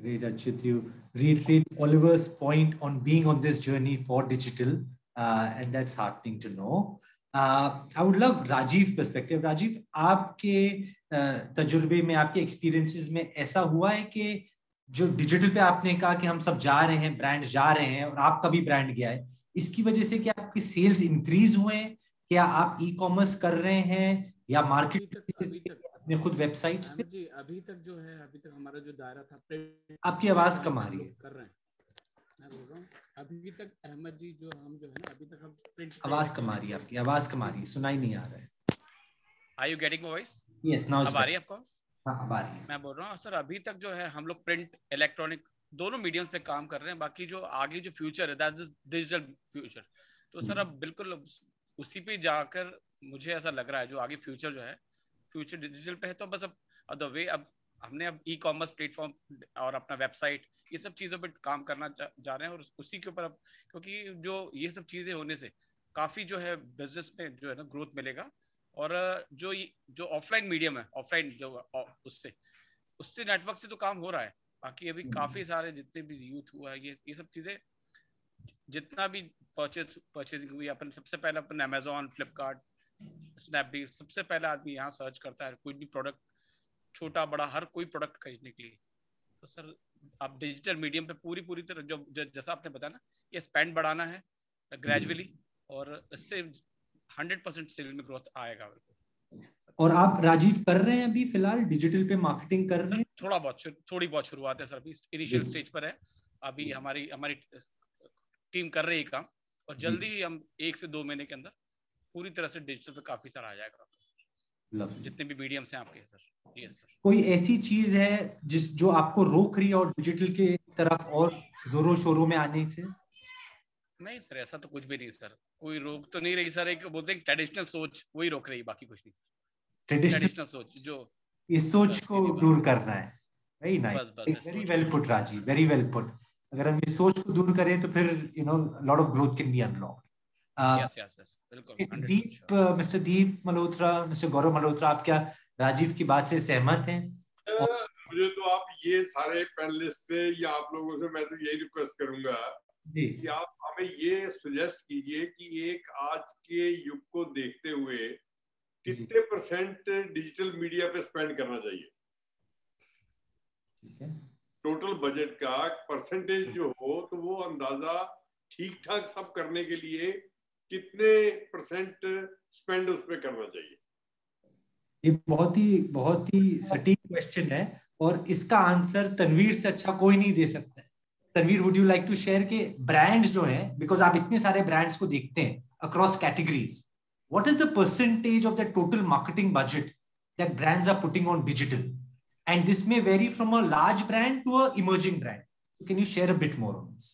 Great, Anshul. You reiterate Oliver's point on being on this journey for digital, uh, and that's heartening to know. Uh, I would love Rajiv's perspective. Rajiv, आपके तजुर्बे में, आपके experiences में ऐसा हुआ है कि जो digital पे आपने कहा कि हम सब जा रहे हैं, brands जा रहे हैं, और आपका भी brand गया है, इसकी वजह से क्या आपके sales increase हुए हैं? क्या आप ई-कॉमर्स कर रहे हैं या मार्केट अपने खुद वेबसाइट्स पे? जी, अभी तक जो है, अभी तक हमारा जो दायरा था, आपकी आवाज कम आ रही है, कर रहे हैं, मैं बोल रहा हूं, अभी तक अहमद जी जो हम जो है ना, अभी तक हम प्रिंट, आवाज कम आ रही है, आपकी आवाज कम आ रही है, सुनाई नहीं आ रहा है. Are you getting voice? Yes, now अब आ रही है आपको? हां, अब आ रही है. मैं बोल रहा हूं सर, अभी तक जो है हम लोग प्रिंट, इलेक्ट्रॉनिक दोनों मीडियम्स पे काम कर रहे हैं. बाकी जो आगे जो फ्यूचर है, दैट इज डिजिटल फ्यूचर. तो सर अब बिल्कुल उसी पे जाकर मुझे ऐसा लग रहा है, जो आगे फ्यूचर जो है, फ्यूचर डिजिटल पे है. तो बस अब द वे अब हमने अब ई कॉमर्स प्लेटफॉर्म और अपना वेबसाइट, ये सब चीज़ों पे काम करना जा, जा रहे हैं. और उसी के ऊपर अब, क्योंकि जो ये सब चीज़ें होने से काफ़ी जो है बिजनेस में जो है ना ग्रोथ मिलेगा. और जो जो ऑफलाइन मीडियम है, ऑफलाइन जो उससे उससे नेटवर्क से तो काम हो रहा है. बाकी अभी काफ़ी सारे जितने भी यूथ हुआ है, ये ये सब चीज़ें, जितना भी परचेज परचेजिंग हुई, अपन सबसे पहले अपन अमेजोन, फ्लिपकार्ट, स्नैपडील, सबसे पहले आदमी यहाँ सर्च करता है कोई भी प्रोडक्ट, छोटा बड़ा हर कोई प्रोडक्ट खरीदने के लिए. तो सर आप डिजिटल मीडियम पे पूरी पूरी तरह जो, जो जैसा आपने बताया ना, ये स्पेंड बढ़ाना है ग्रेजुअली, और इससे हंड्रेड परसेंट सेल में ग्रोथ आएगा. और आप राजीव कर रहे हैं अभी फिलहाल डिजिटल पे मार्केटिंग कर रहे हैं? थोड़ा बहुत, थोड़ी बहुत शुरुआत है सर, अभी इनिशियल स्टेज पर है. अभी हमारी हमारी टीम कर रही है काम, और जल्दी ही हम एक से दो महीने के अंदर पूरी तरह से डिजिटल पे काफी सारा आ जाएगा, जितने भी मीडियम हैं आपके सर. यस सर, कोई ऐसी चीज है जिस जो आपको रोक रही है और डिजिटल के तरफ और जोरों शोरों में आने से? नहीं सर, ऐसा तो कुछ भी नहीं सर, कोई रोक तो नहीं रही सर. एक बोलते हैं ट्रेडिशनल सोच, वही रोक रही है, बाकी कुछ नहीं सर. ट्रेडिशनल सोच, जो इस सोच को दूर करना है. Very nice, very well put Rajiv, very well put. अगर हम इस सोच को दूर करें तो फिर you know lot of growth can be unlocked. Yes yes yes, बिल्कुल. दीप, मिस्टर दीप मल्होत्रा, मिस्टर गौरव मल्होत्रा, आप क्या राजीव की बात से सहमत हैं? uh, और... मुझे तो आप ये सारे पैनलिस्ट से या आप लोगों से मैं तो यही रिक्वेस्ट करूंगा जी, कि आप हमें ये सजेस्ट कीजिए कि एक आज के युग को देखते हुए कितने परसेंट डिजिटल मीडिया पे स्पेंड करना चाहिए. ठीक है, टोटल बजट का परसेंटेज जो हो, तो वो अंदाजा ठीक ठाक सब करने के लिए कितने परसेंट स्पेंड उस पे करना चाहिए? ये बहुत ही बहुत ही सटीक क्वेश्चन है, और इसका आंसर तनवीर से अच्छा कोई नहीं दे सकता है. Tanveer, would you like to share के ब्रांड्स जो हैं, बिकॉज आप इतने सारे ब्रांड्स को देखते हैं across categories, what is the percentage of the total marketing budget that brands are putting on digital? And this may vary from a large brand to an emerging brand. So can you share a bit more on this?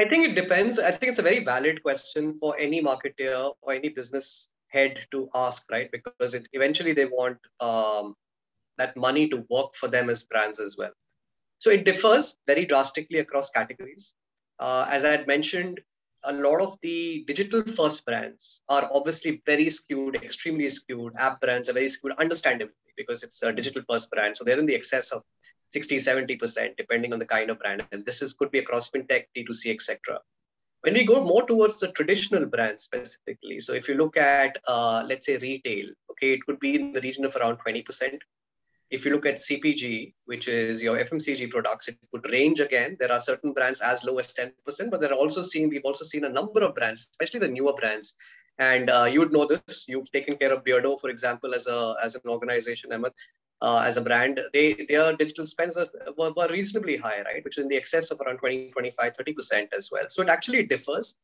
I think it depends. I think it's a very valid question for any marketer or any business head to ask, right? Because it, eventually they want um, that money to work for them as brands as well. So it differs very drastically across categories. Uh, as I had mentioned, a lot of the digital first brands are obviously very skewed, extremely skewed. App brands are very skewed, understandably, because it's a digital first brand. So they're in the excess of sixty, seventy percent, depending on the kind of brand. And this is could be across fintech, D two C, et cetera. When we go more towards the traditional brands specifically, so if you look at, uh, let's say retail, okay, it could be in the region of around twenty percent. If you look at C P G, which is your F M C G products, it would range again. There are certain brands as low as ten percent, but they're also seeing, we've also seen a number of brands, especially the newer brands. And uh, you would know this, you've taken care of Beardo, for example, as a as an organization, Ahmed, uh, as a brand. They, their digital spends were, were reasonably high, right? Which is in the excess of around twenty, twenty-five, thirty percent as well. So it actually differs.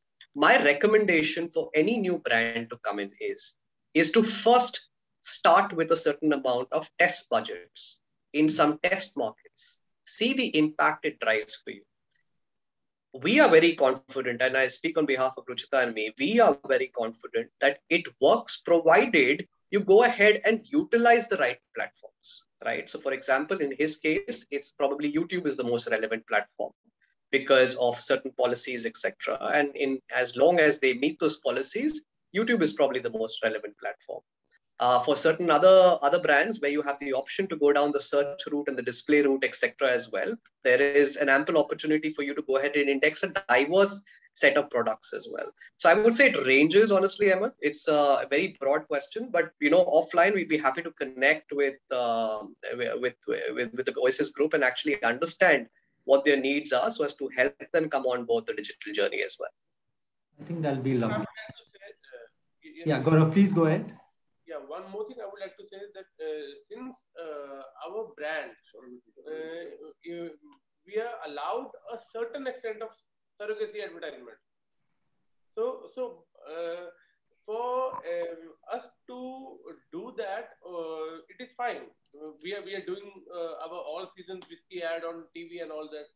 My recommendation for any new brand to come in is, is to first start with a certain amount of test budgets in some test markets. See the impact it drives for you. We are very confident, and I speak on behalf of Ruchita and me, we are very confident that it works provided you go ahead and utilize the right platforms, right? So for example, in his case, it's probably YouTube is the most relevant platform because of certain policies, et cetera. And in as long as they meet those policies, YouTube is probably the most relevant platform. Uh, for certain other, other brands where you have the option to go down the search route and the display route, et cetera as well, there is an ample opportunity for you to go ahead and index a diverse set of products as well. So I would say it ranges, honestly, Ahmed. It's a very broad question, but you know, offline, we'd be happy to connect with, uh, with, with, with the Oasis Group and actually understand what their needs are so as to help them come on board the digital journey as well. I think that'll be lovely. Yeah, Gaurav, please go ahead. Yeah, one more thing I would like to say is that uh, since uh, our brand, uh, we are allowed a certain extent of surrogacy advertisement. So, so uh, for um, us to do that, uh, it is fine. We are we are doing uh, our all seasons whiskey ad on T V and all that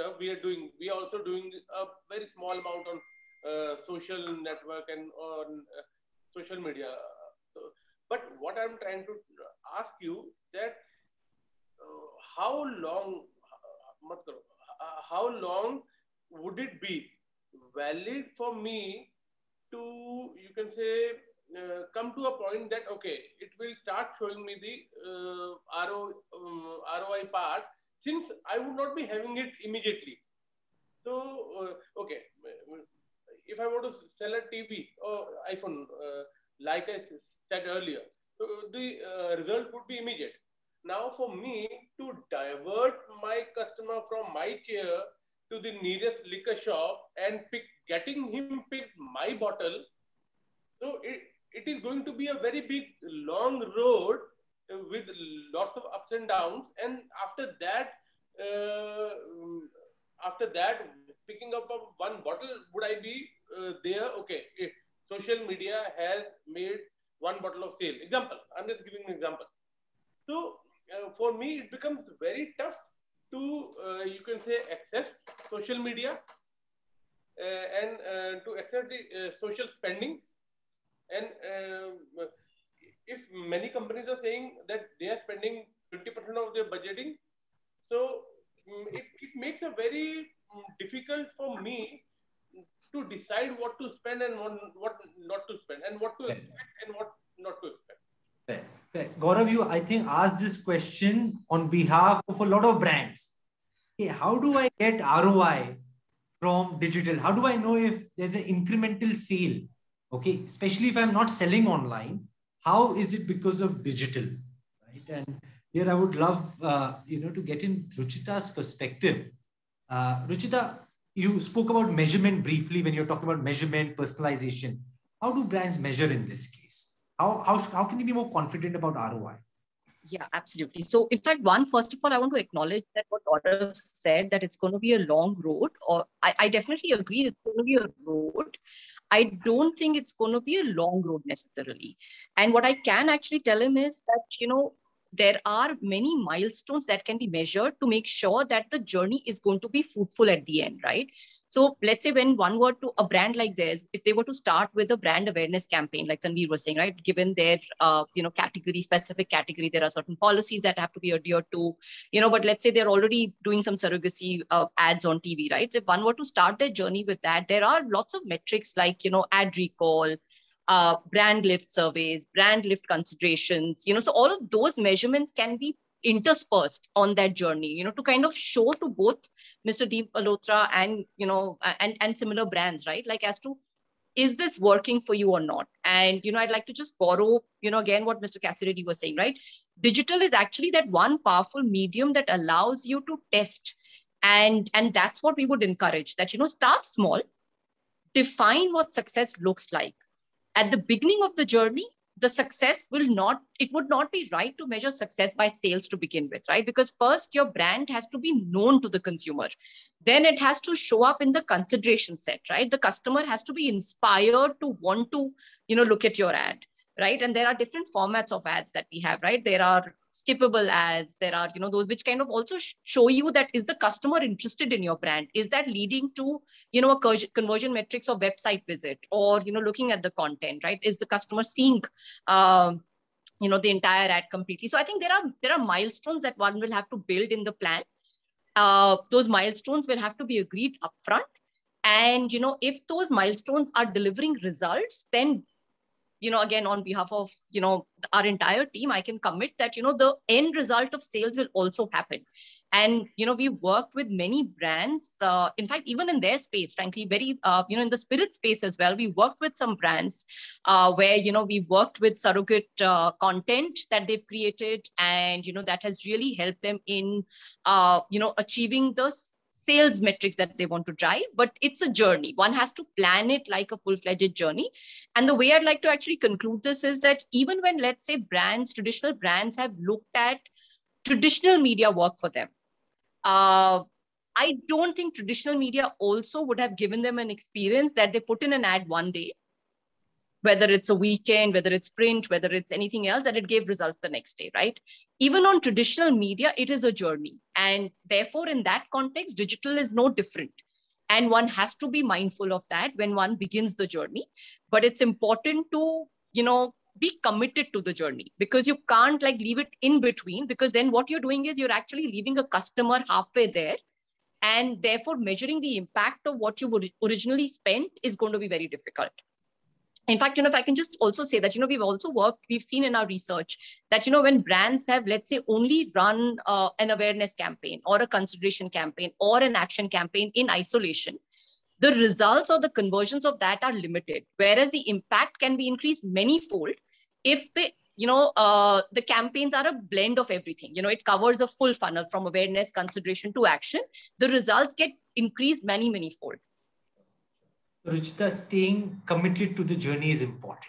stuff. We are doing. We are also doing a very small amount on uh, social network and on uh, social media. So, but what I'm trying to ask you that uh, how long, uh, how long would it be valid for me to, you can say, uh, come to a point that, okay, it will start showing me the uh, R O, um, R O I part since I would not be having it immediately. So, uh, okay, if I want to sell a T V or iPhone, uh, like I said earlier, so the uh, result would be immediate. Now for me to divert my customer from my chair to the nearest liquor shop and pick, getting him pick my bottle, so it, it is going to be a very big long road with lots of ups and downs. And after that, uh, after that picking up of one bottle, would I be uh, there? Okay, it, social media has made one bottle of sale. Example, I'm just giving an example. So uh, for me, it becomes very tough to, uh, you can say, access social media uh, and uh, to access the uh, social spending. And uh, if many companies are saying that they are spending twenty percent of their budgeting, so um, it, it makes it very um, difficult for me to decide what to spend and what not to spend and what to expect and what not to expect. Fair. Fair. Gaurav, you, I think, asked this question on behalf of a lot of brands. Hey, how do I get R O I from digital? How do I know if there's an incremental sale? Okay, especially if I'm not selling online, how is it because of digital? Right? And here I would love, uh, you know, to get in Ruchita's perspective. Uh, Ruchita, you spoke about measurement briefly when you're talking about measurement, personalization. How do brands measure in this case? How, how, how can you be more confident about R O I? Yeah, absolutely. So in fact, one, first of all, I want to acknowledge that what Gaurav said, that it's going to be a long road, or I, I definitely agree it's going to be a road. I don't think it's going to be a long road necessarily. And what I can actually tell him is that, you know, there are many milestones that can be measured to make sure that the journey is going to be fruitful at the end, right? So let's say when one were to a brand like theirs, if they were to start with a brand awareness campaign, like Tanvir was saying, right? Given their, uh, you know, category, specific category, there are certain policies that have to be adhered to, you know, but let's say they're already doing some surrogacy uh, ads on T V, right? So if one were to start their journey with that, there are lots of metrics like, you know, ad recall, Uh, brand lift surveys, brand lift considerations, you know, so all of those measurements can be interspersed on that journey, you know, to kind of show to both Mister Deep Malhotra and, you know, and, and similar brands, right? Like as to, is this working for you or not? And, you know, I'd like to just borrow, you know, again, what Mister Kaseeradi was saying, right? Digital is actually that one powerful medium that allows you to test. And, and that's what we would encourage, that, you know, start small, define what success looks like. At the beginning of the journey, the success will not, it would not be right to measure success by sales to begin with, right? Because first your brand has to be known to the consumer. Then it has to show up in the consideration set, right? The customer has to be inspired to want to, you know, look at your ad, right? And there are different formats of ads that we have, right? There are skippable ads. There are, you know, those which kind of also sh- show you that is the customer interested in your brand? Is that leading to, you know, a cur- conversion metrics or website visit, or, you know, looking at the content, right? Is the customer seeing, um, you know, the entire ad completely? So I think there are, there are milestones that one will have to build in the plan. Uh, those milestones will have to be agreed upfront. And, you know, if those milestones are delivering results, then, you know, again, on behalf of, you know, our entire team, I can commit that, you know, the end result of sales will also happen. And, you know, we've worked with many brands, uh, in fact, even in their space, frankly, very, uh, you know, in the spirit space as well, we worked with some brands uh, where, you know, we worked with surrogate uh, content that they've created. And, you know, that has really helped them in, uh, you know, achieving the sales metrics that they want to drive, but it's a journey. One has to plan it like a full-fledged journey. And the way I'd like to actually conclude this is that even when, let's say, brands, traditional brands have looked at traditional media work for them, uh, I don't think traditional media also would have given them an experience that they put in an ad one day, whether it's a weekend, whether it's print, whether it's anything else, and it gave results the next day, right? Even on traditional media, it is a journey. And therefore, in that context, digital is no different. And one has to be mindful of that when one begins the journey. But it's important to, you know, be committed to the journey, because you can't like leave it in between, because then what you're doing is you're actually leaving a customer halfway there. And therefore, measuring the impact of what you've originally spent is going to be very difficult. In fact, you know, if I can just also say that, you know, we've also worked, we've seen in our research that, you know, when brands have, let's say, only run uh, an awareness campaign or a consideration campaign or an action campaign in isolation, the results or the conversions of that are limited, whereas the impact can be increased many-fold if the, you know, uh, the campaigns are a blend of everything. You know, it covers a full funnel from awareness, consideration to action. The results get increased many, many-fold. So, Ruchita, staying committed to the journey is important.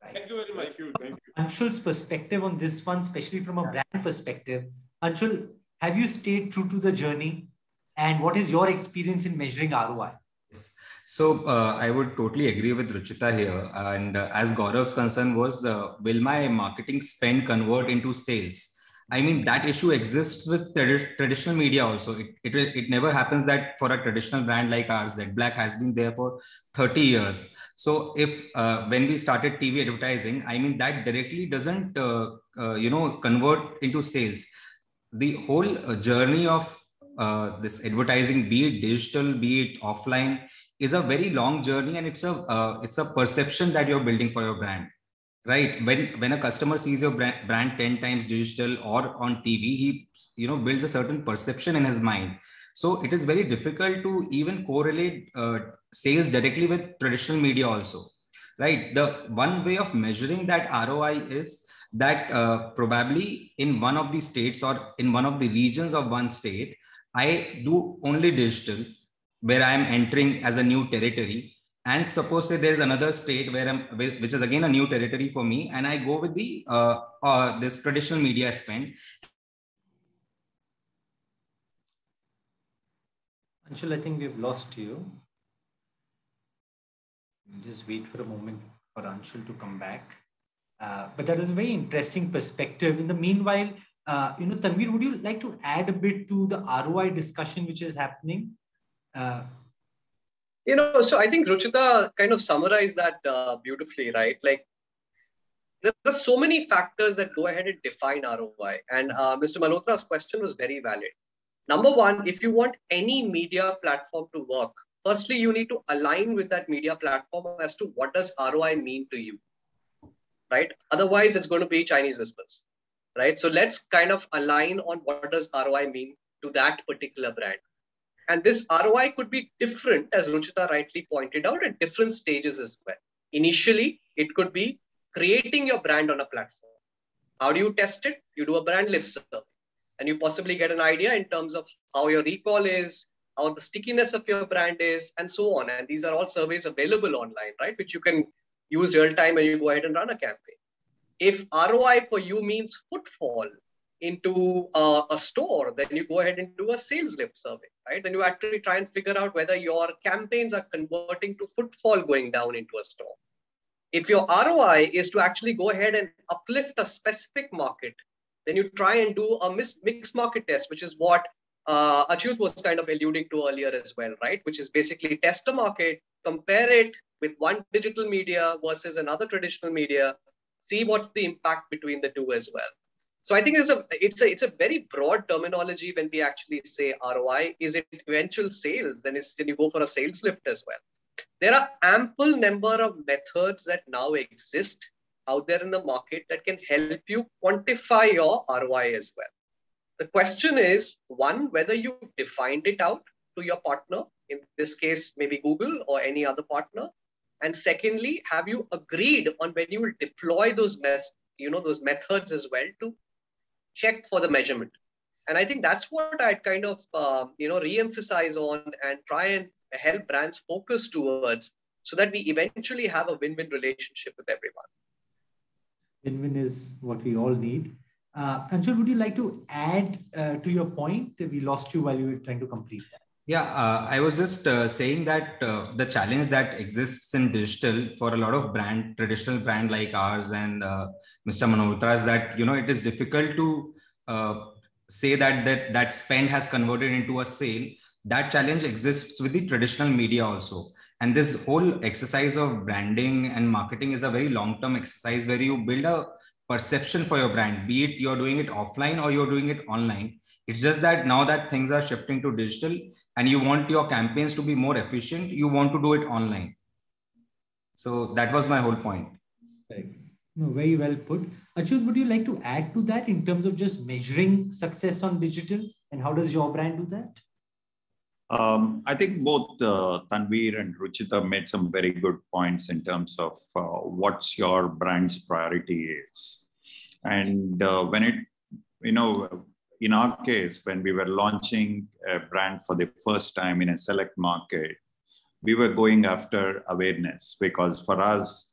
Right? Thank you very much. Thank you. Thank you. Anshul's perspective on this one, especially from a yeah. brand perspective. Anshul, have you stayed true to the journey? And what is your experience in measuring R O I? Yes. So, uh, I would totally agree with Ruchita here. And uh, as Gaurav's concern was, uh, will my marketing spend convert into sales? I mean, that issue exists with trad- traditional media also. It, it it never happens that for a traditional brand like ours, Zed Black has been there for thirty years. So if uh, when we started T V advertising, I mean, that directly doesn't, uh, uh, you know, convert into sales. The whole uh, journey of uh, this advertising, be it digital, be it offline, is a very long journey. And it's a uh, it's a perception that you're building for your brand. Right. When when a customer sees your brand, brand ten times digital or on T V, he, you know, builds a certain perception in his mind. So it is very difficult to even correlate uh, sales directly with traditional media also. Right. The one way of measuring that R O I is that uh, probably in one of the states or in one of the regions of one state, I do only digital where I am entering as a new territory. And suppose say there's another state where I'm, which is again a new territory for me, and I go with the uh, uh, this traditional media spend. Anshul, I think we've lost you. Just wait for a moment for Anshul to come back. Uh, but that is a very interesting perspective. In the meanwhile, uh, you know, Tanvir, would you like to add a bit to the R O I discussion which is happening? Uh, You know, so I think Ruchita kind of summarized that uh, beautifully, right? Like, there are so many factors that go ahead and define R O I. And uh, Mister Malhotra's question was very valid. Number one, if you want any media platform to work, firstly, you need to align with that media platform as to what does R O I mean to you, right? Otherwise, it's going to be Chinese whispers, right? So let's kind of align on what does R O I mean to that particular brand. And this R O I could be different, as Ruchita rightly pointed out, at different stages as well. Initially, it could be creating your brand on a platform. How do you test it? You do a brand lift survey. And you possibly get an idea in terms of how your recall is, how the stickiness of your brand is, and so on. And these are all surveys available online, right? Which you can use real time and you go ahead and run a campaign. If R O I for you means footfall into uh, a store, then you go ahead and do a sales lift survey, right? And you actually try and figure out whether your campaigns are converting to footfall going down into a store. If your R O I is to actually go ahead and uplift a specific market, then you try and do a mixed market test, which is what uh, Achyut was kind of alluding to earlier as well, right? Which is basically test a market, compare it with one digital media versus another traditional media, see what's the impact between the two as well. So I think it's a, it's a, it's a very broad terminology when we actually say R O I. Is it eventual sales? Then, it's, then you go for a sales lift as well. There are ample number of methods that now exist out there in the market that can help you quantify your R O I as well. The question is, one, whether you defined it out to your partner, in this case, maybe Google or any other partner. And secondly, have you agreed on when you will deploy those, mes- you know, those methods as well to check for the measurement? And I think that's what I'd kind of, um, you know, re-emphasize on and try and help brands focus towards so that we eventually have a win-win relationship with everyone. Win-win is what we all need. Uh, Anshul, would you like to add uh, to your point? We lost you while you were trying to complete that. Yeah, uh, I was just uh, saying that uh, the challenge that exists in digital for a lot of brand, traditional brand like ours and uh, Mister Malhotra is that, you know, it is difficult to uh, say that, that that spend has converted into a sale. That challenge exists with the traditional media also. And this whole exercise of branding and marketing is a very long-term exercise where you build a perception for your brand, be it you're doing it offline or you're doing it online. It's just that now that things are shifting to digital and you want your campaigns to be more efficient, you want to do it online. So that was my whole point. Right. No, very well put. Achyut, would you like to add to that in terms of just measuring success on digital and how does your brand do that? Um, I think both uh, Tanvir and Ruchita made some very good points in terms of uh, what's your brand's priority is. And uh, when it, you know, in our case, when we were launching a brand for the first time in a select market, we were going after awareness because for us,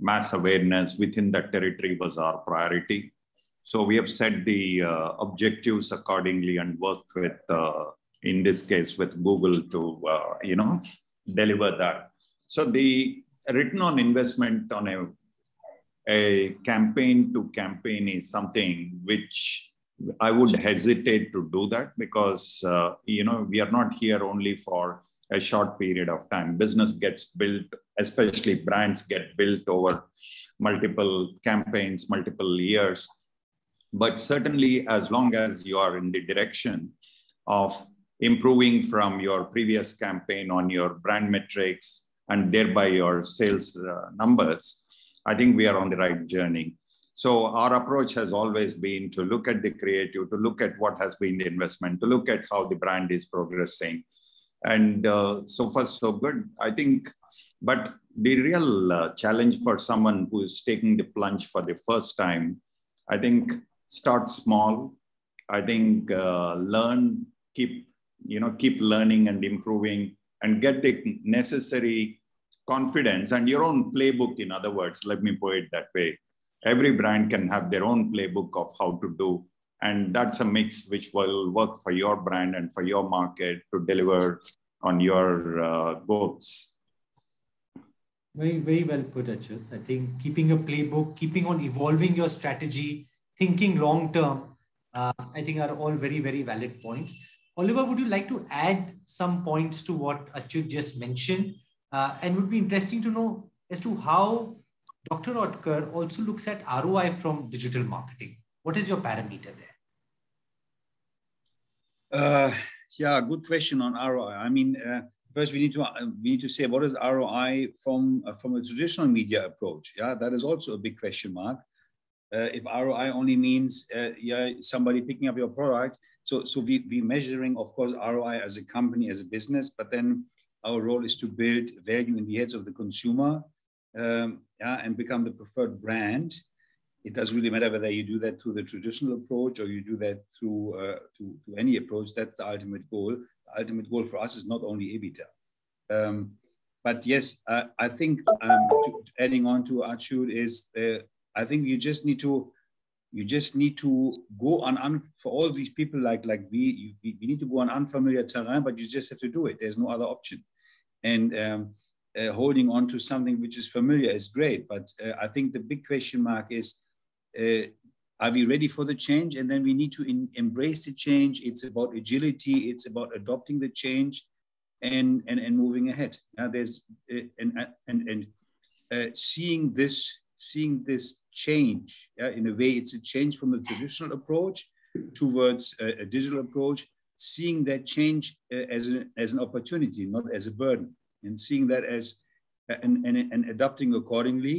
mass awareness within that territory was our priority. So we have set the uh, objectives accordingly and worked with uh, in this case with Google to, uh, you know, deliver that. So the return on investment on a, a campaign to campaign is something which I would hesitate to do that because, uh, you know, we are not here only for a short period of time. Business gets built, especially brands get built over multiple campaigns, multiple years. But certainly as long as you are in the direction of improving from your previous campaign on your brand metrics and thereby your sales uh, numbers, I think we are on the right journey. So our approach has always been to look at the creative, to look at what has been the investment, to look at how the brand is progressing. And uh, so far, so good, I think. But the real uh, challenge for someone who is taking the plunge for the first time, I think start small. I think uh, learn, keep, you know, keep learning and improving and get the necessary confidence and your own playbook, in other words, let me put it that way. Every brand can have their own playbook of how to do. And that's a mix which will work for your brand and for your market to deliver on your uh, goals. Very, very well put, Achyut. I think keeping a playbook, keeping on evolving your strategy, thinking long-term, uh, I think are all very, very valid points. Oliver, would you like to add some points to what Achyut just mentioned? Uh, and would be interesting to know as to how Doctor Oetker also looks at R O I from digital marketing. What is your parameter there? Uh, yeah, good question on R O I. I mean, uh, first we need to uh, we need to say what is R O I from uh, from a traditional media approach. Yeah, that is also a big question mark. Uh, if R O I only means uh, yeah, somebody picking up your product, so so we we measuring, of course, R O I as a company, as a business, but then our role is to build value in the heads of the consumer, um, yeah, and become the preferred brand. It doesn't really matter whether you do that through the traditional approach or you do that through uh, to, to any approach. That's the ultimate goal. The ultimate goal for us is not only EBITDA. Um, but yes, uh, I think um, to, adding on to Anshul is, uh, I think you just need to, you just need to go on, un, for all these people like, like we, you, you need to go on unfamiliar terrain, but you just have to do it. There's no other option. And um, uh, holding on to something which is familiar is great. But uh, I think the big question mark is, Uh, are we ready for the change? And then we need to in, embrace the change. It's about agility. It's about adopting the change and, and, and moving ahead. Now there's, uh, and, and, and uh, seeing this, seeing this change, yeah, in a way, it's a change from a traditional approach towards a, a digital approach, seeing that change uh, as, a, as an opportunity, not as a burden, and seeing that as, uh, and, and, and adopting accordingly,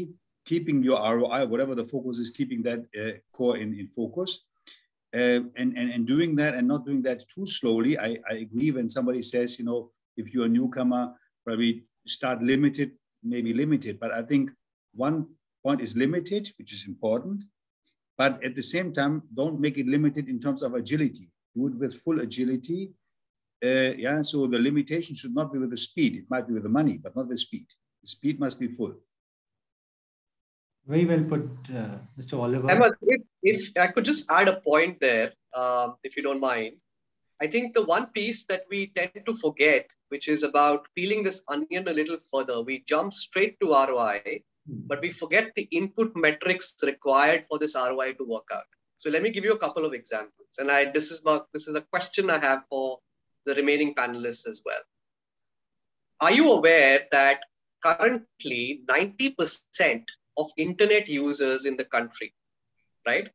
keeping your R O I, whatever the focus is, keeping that uh, core in, in focus, uh, and, and, and doing that and not doing that too slowly. I, I agree when somebody says, you know, if you're a newcomer, probably start limited, maybe limited. But I think one point is limited, which is important. But at the same time, don't make it limited in terms of agility. Do it with full agility. Uh, yeah, so the limitation should not be with the speed. It might be with the money, but not the speed. The speed must be full. Very well put, uh, Mister Oliver. Amar, if, if I could just add a point there, uh, if you don't mind. I think the one piece that we tend to forget, which is about peeling this onion a little further, we jump straight to R O I, hmm. but we forget the input metrics required for this R O I to work out. So let me give you a couple of examples. And I, this is my, this is a question I have for the remaining panelists as well. Are you aware that currently ninety percent of internet users in the country, right?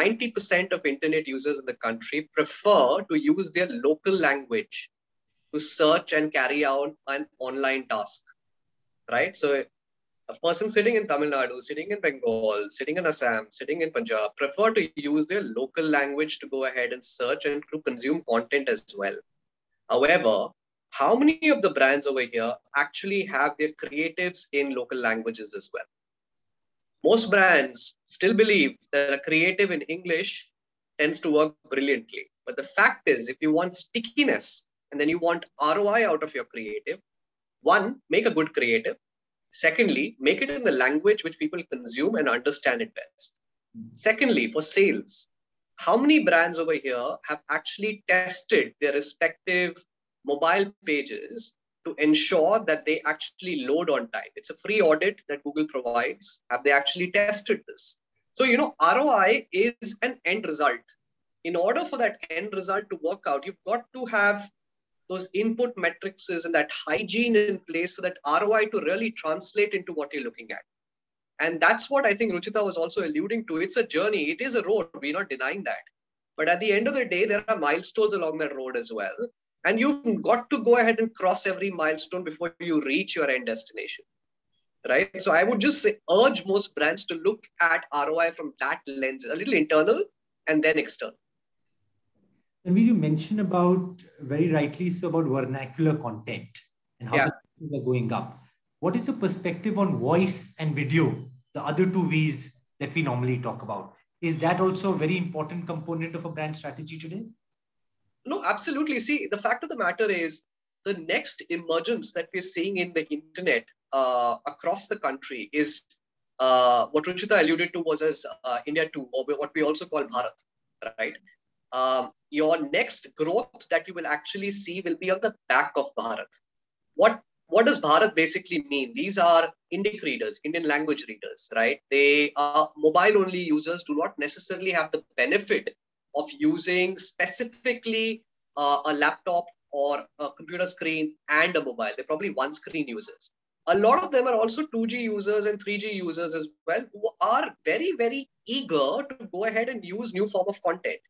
ninety percent of internet users in the country prefer to use their local language to search and carry out an online task, right? So a person sitting in Tamil Nadu, sitting in Bengal, sitting in Assam, sitting in Punjab, prefer to use their local language to go ahead and search and to consume content as well. However, how many of the brands over here actually have their creatives in local languages as well? Most brands still believe that a creative in English tends to work brilliantly. But the fact is, if you want stickiness and then you want R O I out of your creative, one, make a good creative. Secondly, make it in the language which people consume and understand it best. Secondly, for sales, how many brands over here have actually tested their respective mobile pages to ensure that they actually load on time? It's a free audit that Google provides. Have they actually tested this? So, you know, R O I is an end result. In order for that end result to work out, you've got to have those input metrics and that hygiene in place so that R O I to really translate into what you're looking at. And that's what I think Ruchita was also alluding to. It's a journey. It is a road. We're not denying that. But at the end of the day, there are milestones along that road as well. And you've got to go ahead and cross every milestone before you reach your end destination, right? So I would just say, urge most brands to look at R O I from that lens, a little internal and then external. Tanvir, you mentioned about, very rightly so, about vernacular content and how yeah. the things are going up. What is your perspective on voice and video, the other two V's that we normally talk about? Is that also a very important component of a brand strategy today? No, absolutely. See, the fact of the matter is the next emergence that we're seeing in the internet uh, across the country is uh, what Ruchita alluded to was as uh, India two, or what we also call Bharat, right? Um, your next growth that you will actually see will be on the back of Bharat. What, what does Bharat basically mean? These are Indic readers, Indian language readers, right? They are mobile-only users, do not necessarily have the benefit of using specifically uh, a laptop or a computer screen and a mobile. They're probably one screen users. A lot of them are also two G users and three G users as well, who are very, very eager to go ahead and use new form of content.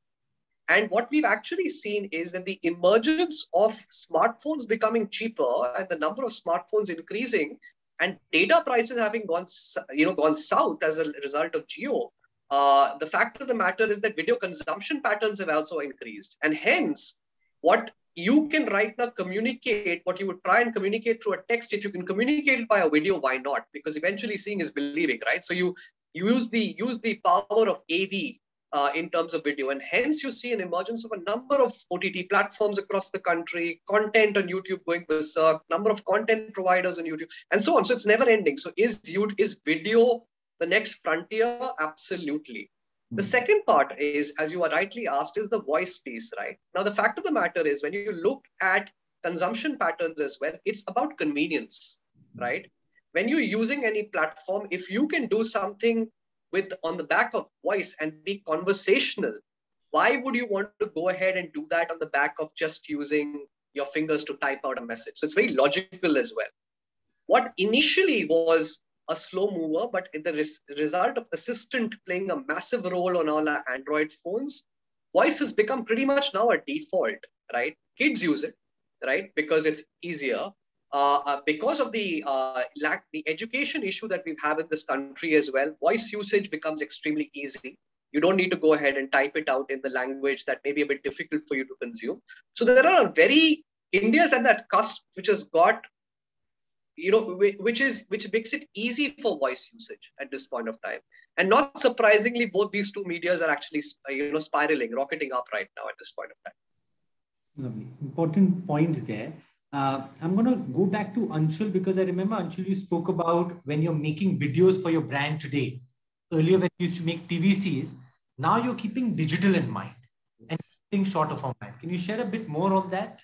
And what we've actually seen is that the emergence of smartphones becoming cheaper and the number of smartphones increasing and data prices having gone, you know, gone south as a result of Jio, uh, the fact of the matter is that video consumption patterns have also increased. And hence, what you can right now communicate, what you would try and communicate through a text, if you can communicate it by a video, why not? Because eventually seeing is believing, right? So you, you use the, use the power of A V uh, in terms of video. And hence you see an emergence of a number of O T T platforms across the country, content on YouTube going berserk, number of content providers on YouTube, and so on. So it's never ending. So is, is video the next frontier? Absolutely. The second part is, as you are rightly asked, is the voice piece, right? Now, the fact of the matter is when you look at consumption patterns as well, it's about convenience, right? When you're using any platform, if you can do something with on the back of voice and be conversational, why would you want to go ahead and do that on the back of just using your fingers to type out a message? So it's very logical as well. What initially was a slow mover, but the res result of assistant playing a massive role on all our Android phones, voice has become pretty much now a default, right? Kids use it, right? Because it's easier. Uh, uh, because of the uh, lack, the education issue that we have in this country as well, voice usage becomes extremely easy. You don't need to go ahead and type it out in the language that may be a bit difficult for you to consume. So there are very, India's at that cusp, which has got, you know, which is which makes it easy for voice usage at this point of time. And not surprisingly, both these two medias are actually, you know, spiraling, rocketing up right now at this point of time. Lovely. Important points there. Uh, I'm going to go back to Anshul, because I remember, Anshul, you spoke about when you're making videos for your brand today. Earlier, when you used to make T V Cs, now you're keeping digital in mind and keeping shorter format. Can you share a bit more on that?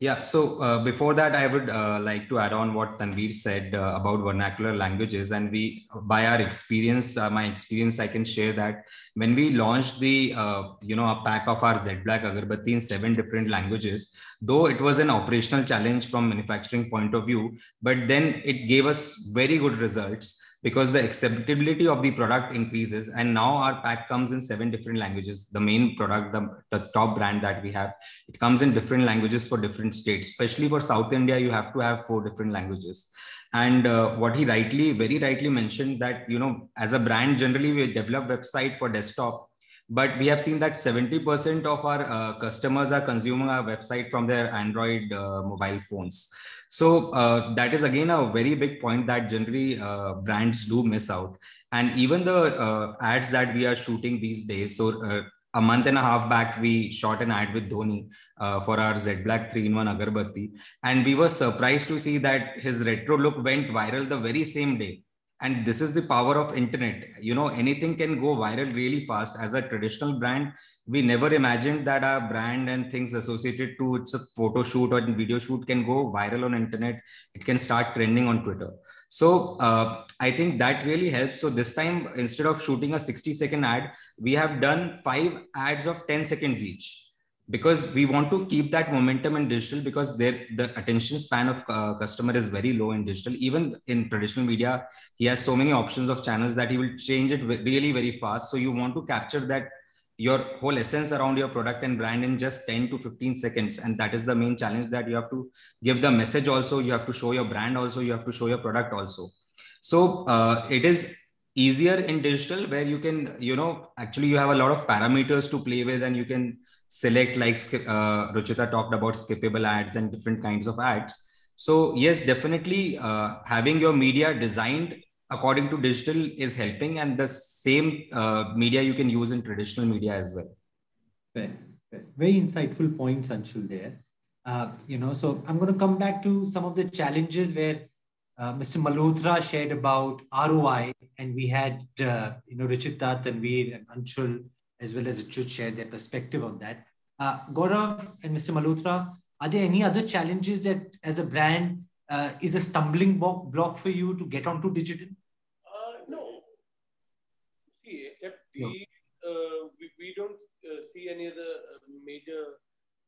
Yeah. So uh, before that, I would uh, like to add on what Tanvir said uh, about vernacular languages. And we, by our experience, uh, my experience, I can share that when we launched the, uh, you know, a pack of our Zed Black Agarbatti in seven different languages, though it was an operational challenge from manufacturing point of view, but then it gave us very good results, because the acceptability of the product increases. And now our pack comes in seven different languages. The main product, the, the top brand that we have, it comes in different languages for different states. Especially for South India, you have to have four different languages. And uh, what he rightly, very rightly mentioned that, you know, as a brand, generally we develop website for desktop, but we have seen that seventy percent of our uh, customers are consuming our website from their Android uh, mobile phones. So uh, that is again a very big point that generally uh, brands do miss out. And even the uh, ads that we are shooting these days. So uh, a month and a half back, we shot an ad with Dhoni uh, for our Zed Black three in one Agarbatti. And we were surprised to see that his retro look went viral the very same day. And this is the power of internet. You know, anything can go viral really fast. As a traditional brand, we never imagined that our brand and things associated to its a photo shoot or video shoot can go viral on internet. It can start trending on Twitter. So uh, I think that really helps. So this time, instead of shooting a sixty second ad, we have done five ads of ten seconds each, because we want to keep that momentum in digital, because the attention span of uh, customer is very low in digital. Even in traditional media, he has so many options of channels that he will change it really very fast. So you want to capture that, your whole essence around your product and brand, in just ten to fifteen seconds. And that is the main challenge, that you have to give the message also, you have to show your brand also, you have to show your product also. So uh, it is easier in digital, where you can, you know, actually you have a lot of parameters to play with, and you can select, like uh, Ruchita talked about, skippable ads and different kinds of ads. So yes, definitely uh, having your media designed according to digital is helping, and the same uh, media you can use in traditional media as well. Very, very insightful points, Anshul, there. Uh, you know, so I'm going to come back to some of the challenges where uh, Mister Malhotra shared about R O I, and we had, uh, you know, Ruchita, Tanvir and Anshul, as well as Achyut, share their perspective on that. Uh, Gaurav and Mister Malhotra, are there any other challenges that, as a brand, uh, is a stumbling block for you to get onto digital? Uh, no. See, except no. The, uh, we, we don't uh, see any other major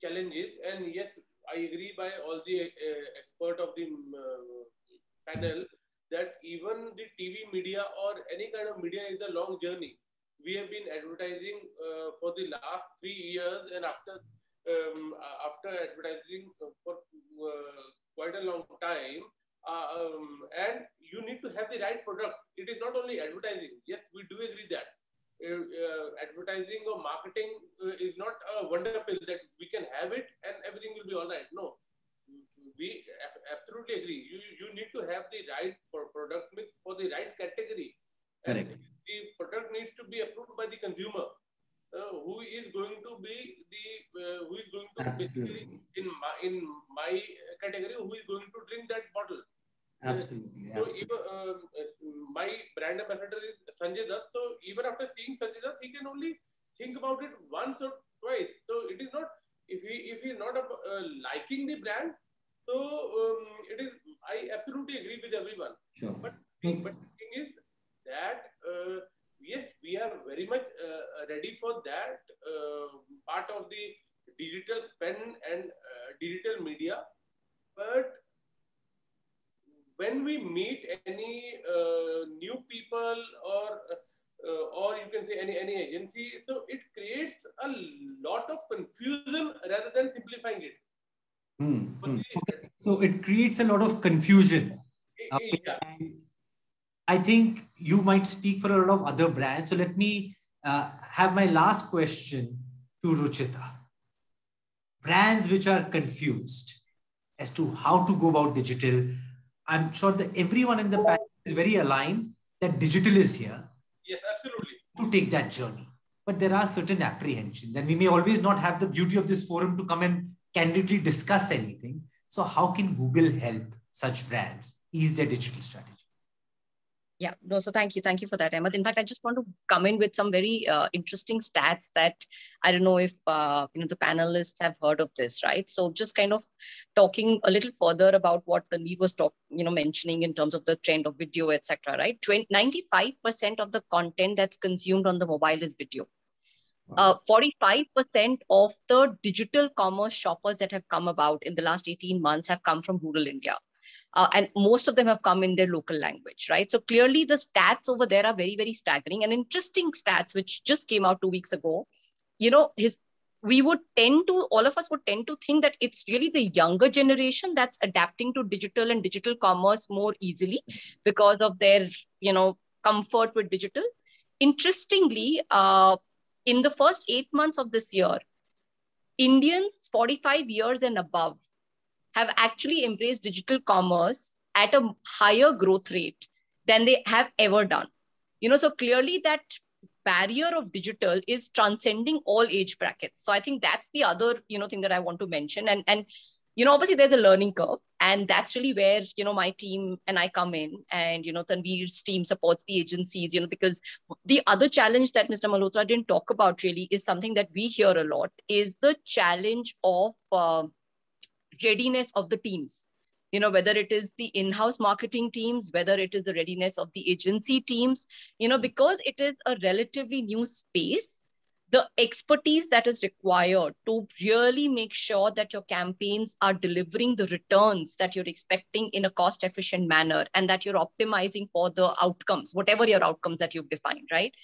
challenges. And yes, I agree by all the uh, expert of the uh, panel that even the T V media or any kind of media is a long journey. We have been advertising uh, for the last three years, and after um, after advertising for uh, quite a long time. Uh, um, and you need to have the right product. It is not only advertising. Yes, we do agree that uh, advertising or marketing uh, is not a wonder pill that we can have it and everything will be all right. No, we absolutely agree. You you need to have the right product mix for the right category. And correct. The product needs to be approved by the consumer, uh, who is going to be the uh, who is going to basically in my in my category who is going to drink that bottle. Absolutely. So absolutely. Even, uh, my brand ambassador is Sanjay Dutt. So even after seeing Sanjay Dutt, he can only think about it once or twice. So it is not if he if he is not uh, liking the brand. So um, it is. I absolutely agree with everyone. Sure. But but the thing is that uh, yes, we are very much uh, ready for that uh, part of the digital spend and uh, digital media, but when we meet any uh, new people or uh, or you can say any any agency, so it creates a lot of confusion rather than simplifying it. Mm, mm. Okay. So it creates a lot of confusion. Okay. Yeah. I think you might speak for a lot of other brands. So let me uh, have my last question to Ruchita. Brands which are confused as to how to go about digital. I'm sure that everyone in the panel is very aligned that digital is here. Yes, absolutely. To take that journey. But there are certain apprehensions and we may always not have the beauty of this forum to come and candidly discuss anything. So how can Google help such brands ease their digital strategy? Yeah, no, so thank you. Thank you for that, Ahmed. In fact, I just want to come in with some very uh, interesting stats that I don't know if uh, you know the panelists have heard of this, right? So just kind of talking a little further about what the lead was talk, you know, mentioning in terms of the trend of video, et cetera, right? ninety-five percent of the content that's consumed on the mobile is video. Wow. Uh, forty-five percent of the digital commerce shoppers that have come about in the last eighteen months have come from rural India. Uh, and most of them have come in their local language, right? So clearly the stats over there are very, very staggering and interesting stats, which just came out two weeks ago. You know, his, we would tend to, all of us would tend to think that it's really the younger generation that's adapting to digital and digital commerce more easily because of their, you know, comfort with digital. Interestingly, uh, in the first eight months of this year, Indians forty-five years and above have actually embraced digital commerce at a higher growth rate than they have ever done. You know, so clearly that barrier of digital is transcending all age brackets. So I think that's the other, you know, thing that I want to mention. And, and you know, obviously there's a learning curve and that's really where, you know, my team and I come in and, you know, Tanvir's team supports the agencies, you know, because the other challenge that Mister Malhotra didn't talk about really is something that we hear a lot is the challenge of, uh, readiness of the teams, you know, whether it is the in-house marketing teams, whether it is the readiness of the agency teams, you know, because it is a relatively new space, the expertise that is required to really make sure that your campaigns are delivering the returns that you're expecting in a cost-efficient manner and that you're optimizing for the outcomes, whatever your outcomes that you've defined, right,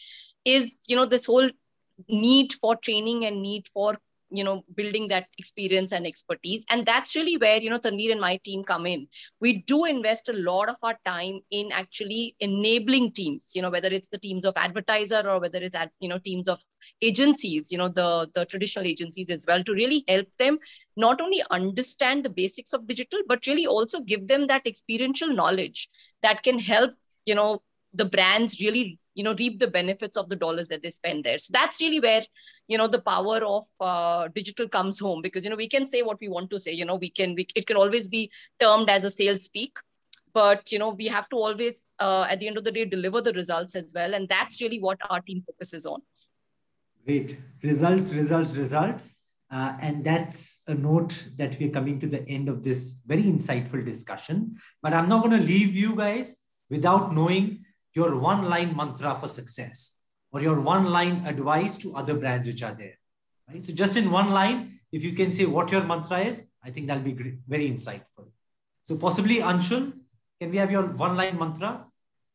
is, you know, this whole need for training and need for you know, building that experience and expertise. And that's really where, you know, Tanvir and my team come in. We do invest a lot of our time in actually enabling teams, you know, whether it's the teams of advertiser or whether it's, you know, teams of agencies, you know, the, the traditional agencies as well, to really help them not only understand the basics of digital, but really also give them that experiential knowledge that can help, you know, the brands really you know, reap the benefits of the dollars that they spend there. So that's really where, you know, the power of uh, digital comes home because, you know, we can say what we want to say, you know, we can, we, it can always be termed as a sales speak, but, you know, we have to always, uh, at the end of the day, deliver the results as well. And that's really what our team focuses on. Great. Results, results, results. Uh, and that's a note that we're coming to the end of this very insightful discussion, but I'm not going to leave you guys without knowing your one-line mantra for success or your one-line advice to other brands which are there, right? So just in one line, if you can say what your mantra is, I think that'll be great, very insightful. So possibly Anshul, can we have your one-line mantra?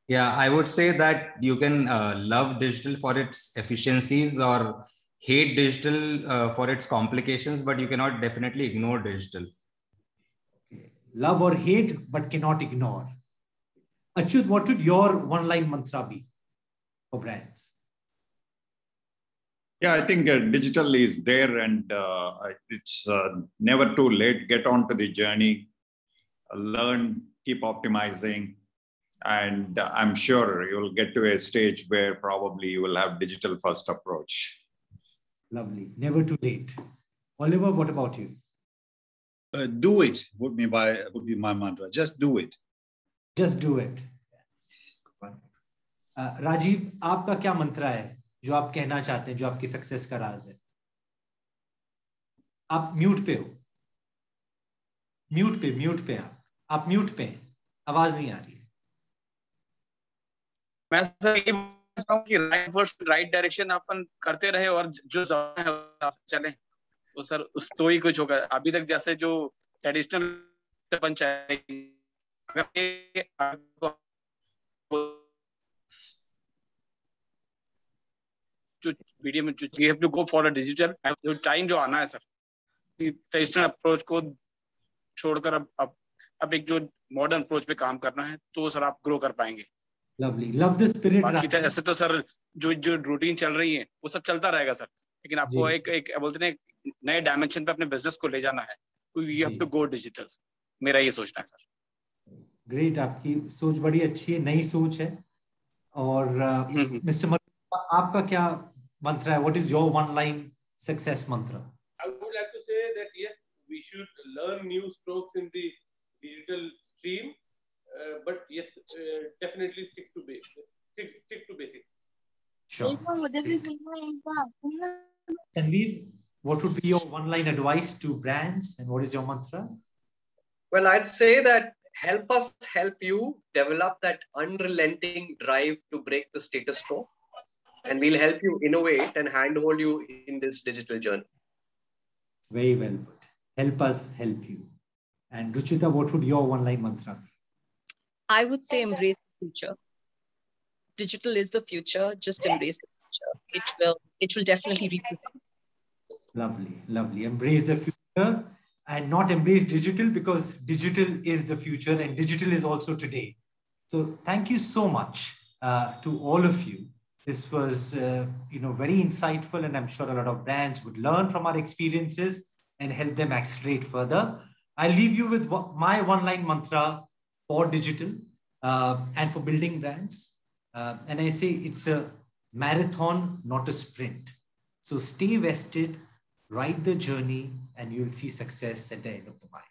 Yeah, I would say that you can uh, love digital for its efficiencies or hate digital uh, for its complications, but you cannot definitely ignore digital. Okay. Love or hate, but cannot ignore. Achyut, what would your one-line mantra be for brands? Yeah, I think uh, digital is there, and uh, it's uh, never too late. Get on to the journey, learn, keep optimizing. And I'm sure you'll get to a stage where probably you will have digital first approach. Lovely. Never too late. Oliver, what about you? Uh, do it would be, by, would be my mantra. Just do it. Just do it. Uh, Rajiv, आपका क्या मंत्रा है जो आप कहना चाहते हैं, जो आपकी सक्सेस का राज है? आप म्यूट पे हो, म्यूट पे, म्यूट पे आप, आप म्यूट पे हैं, आवाज नहीं आ रही है। मैं सर ये बोलता हूँ कि राइट वर्ड्स, राइट डायरेक्शन अपन करते रहे और जो ज़माना है आप चलें, तो सर उस तो ही कुछ होगा। अभी तक जैसे जो ट्रेडिशनल पंचायत वीडियो में जो you have to go for a digital जो टाइम जो आना है सर, ट्रेडिशनल अप्रोच को छोड़कर अब अब अब एक जो मॉडर्न अप्रोच पे काम करना है, तो सर आप ग्रो कर पाएंगे। Lovely, love the spirit. बाकी तो ऐसे तो सर जो जो रूटीन चल रही है वो सब चलता रहेगा सर, लेकिन आपको एक एक बोलते हैं नए डायमेंशन पे अपने बिजनेस को ले जाना है, तो you have to go digital. मेरा ये सोचना है सर। ग्रेट, आपकी सोच बड़ी अच्छी है, नई सोच है। और मिस्टर मल्होत्रा, आपका क्या mantra? What is your one-line success mantra? I would like to say that yes, we should learn new strokes in the digital stream, uh, but yes, uh, definitely stick to basics. Stick, stick to basics. Sure. Tanvir, what would be your one-line advice to brands, and what is your mantra? Well, I'd say that help us help you develop that unrelenting drive to break the status quo. And we'll help you innovate and handhold you in this digital journey. Very well put. Help us help you. And Ruchita, what would your one-line mantra be? I would say embrace the future. Digital is the future. Just embrace the future. It will, it will definitely reach you. Lovely, lovely. Embrace the future, and not embrace digital, because digital is the future and digital is also today. So thank you so much uh, to all of you. This was, uh, you know, very insightful, and I'm sure a lot of brands would learn from our experiences and help them accelerate further. I'll leave you with my one-line mantra for digital uh, and for building brands. Uh, and I say it's a marathon, not a sprint. So stay vested, ride the journey, and you'll see success at the end of the mile.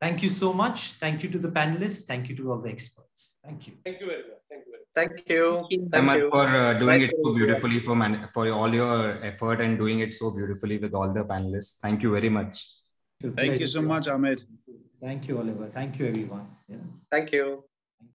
Thank you so much. Thank you to the panelists. Thank you to all the experts. Thank you. Thank you very much. Thank you very much. Thank you. Thank you. Amar, for uh, doing Thank it so beautifully, for, man for all your effort and doing it so beautifully with all the panelists. Thank you very much. Thank you so much, Amar. Thank you, Oliver. Thank you, everyone. Yeah. Thank you.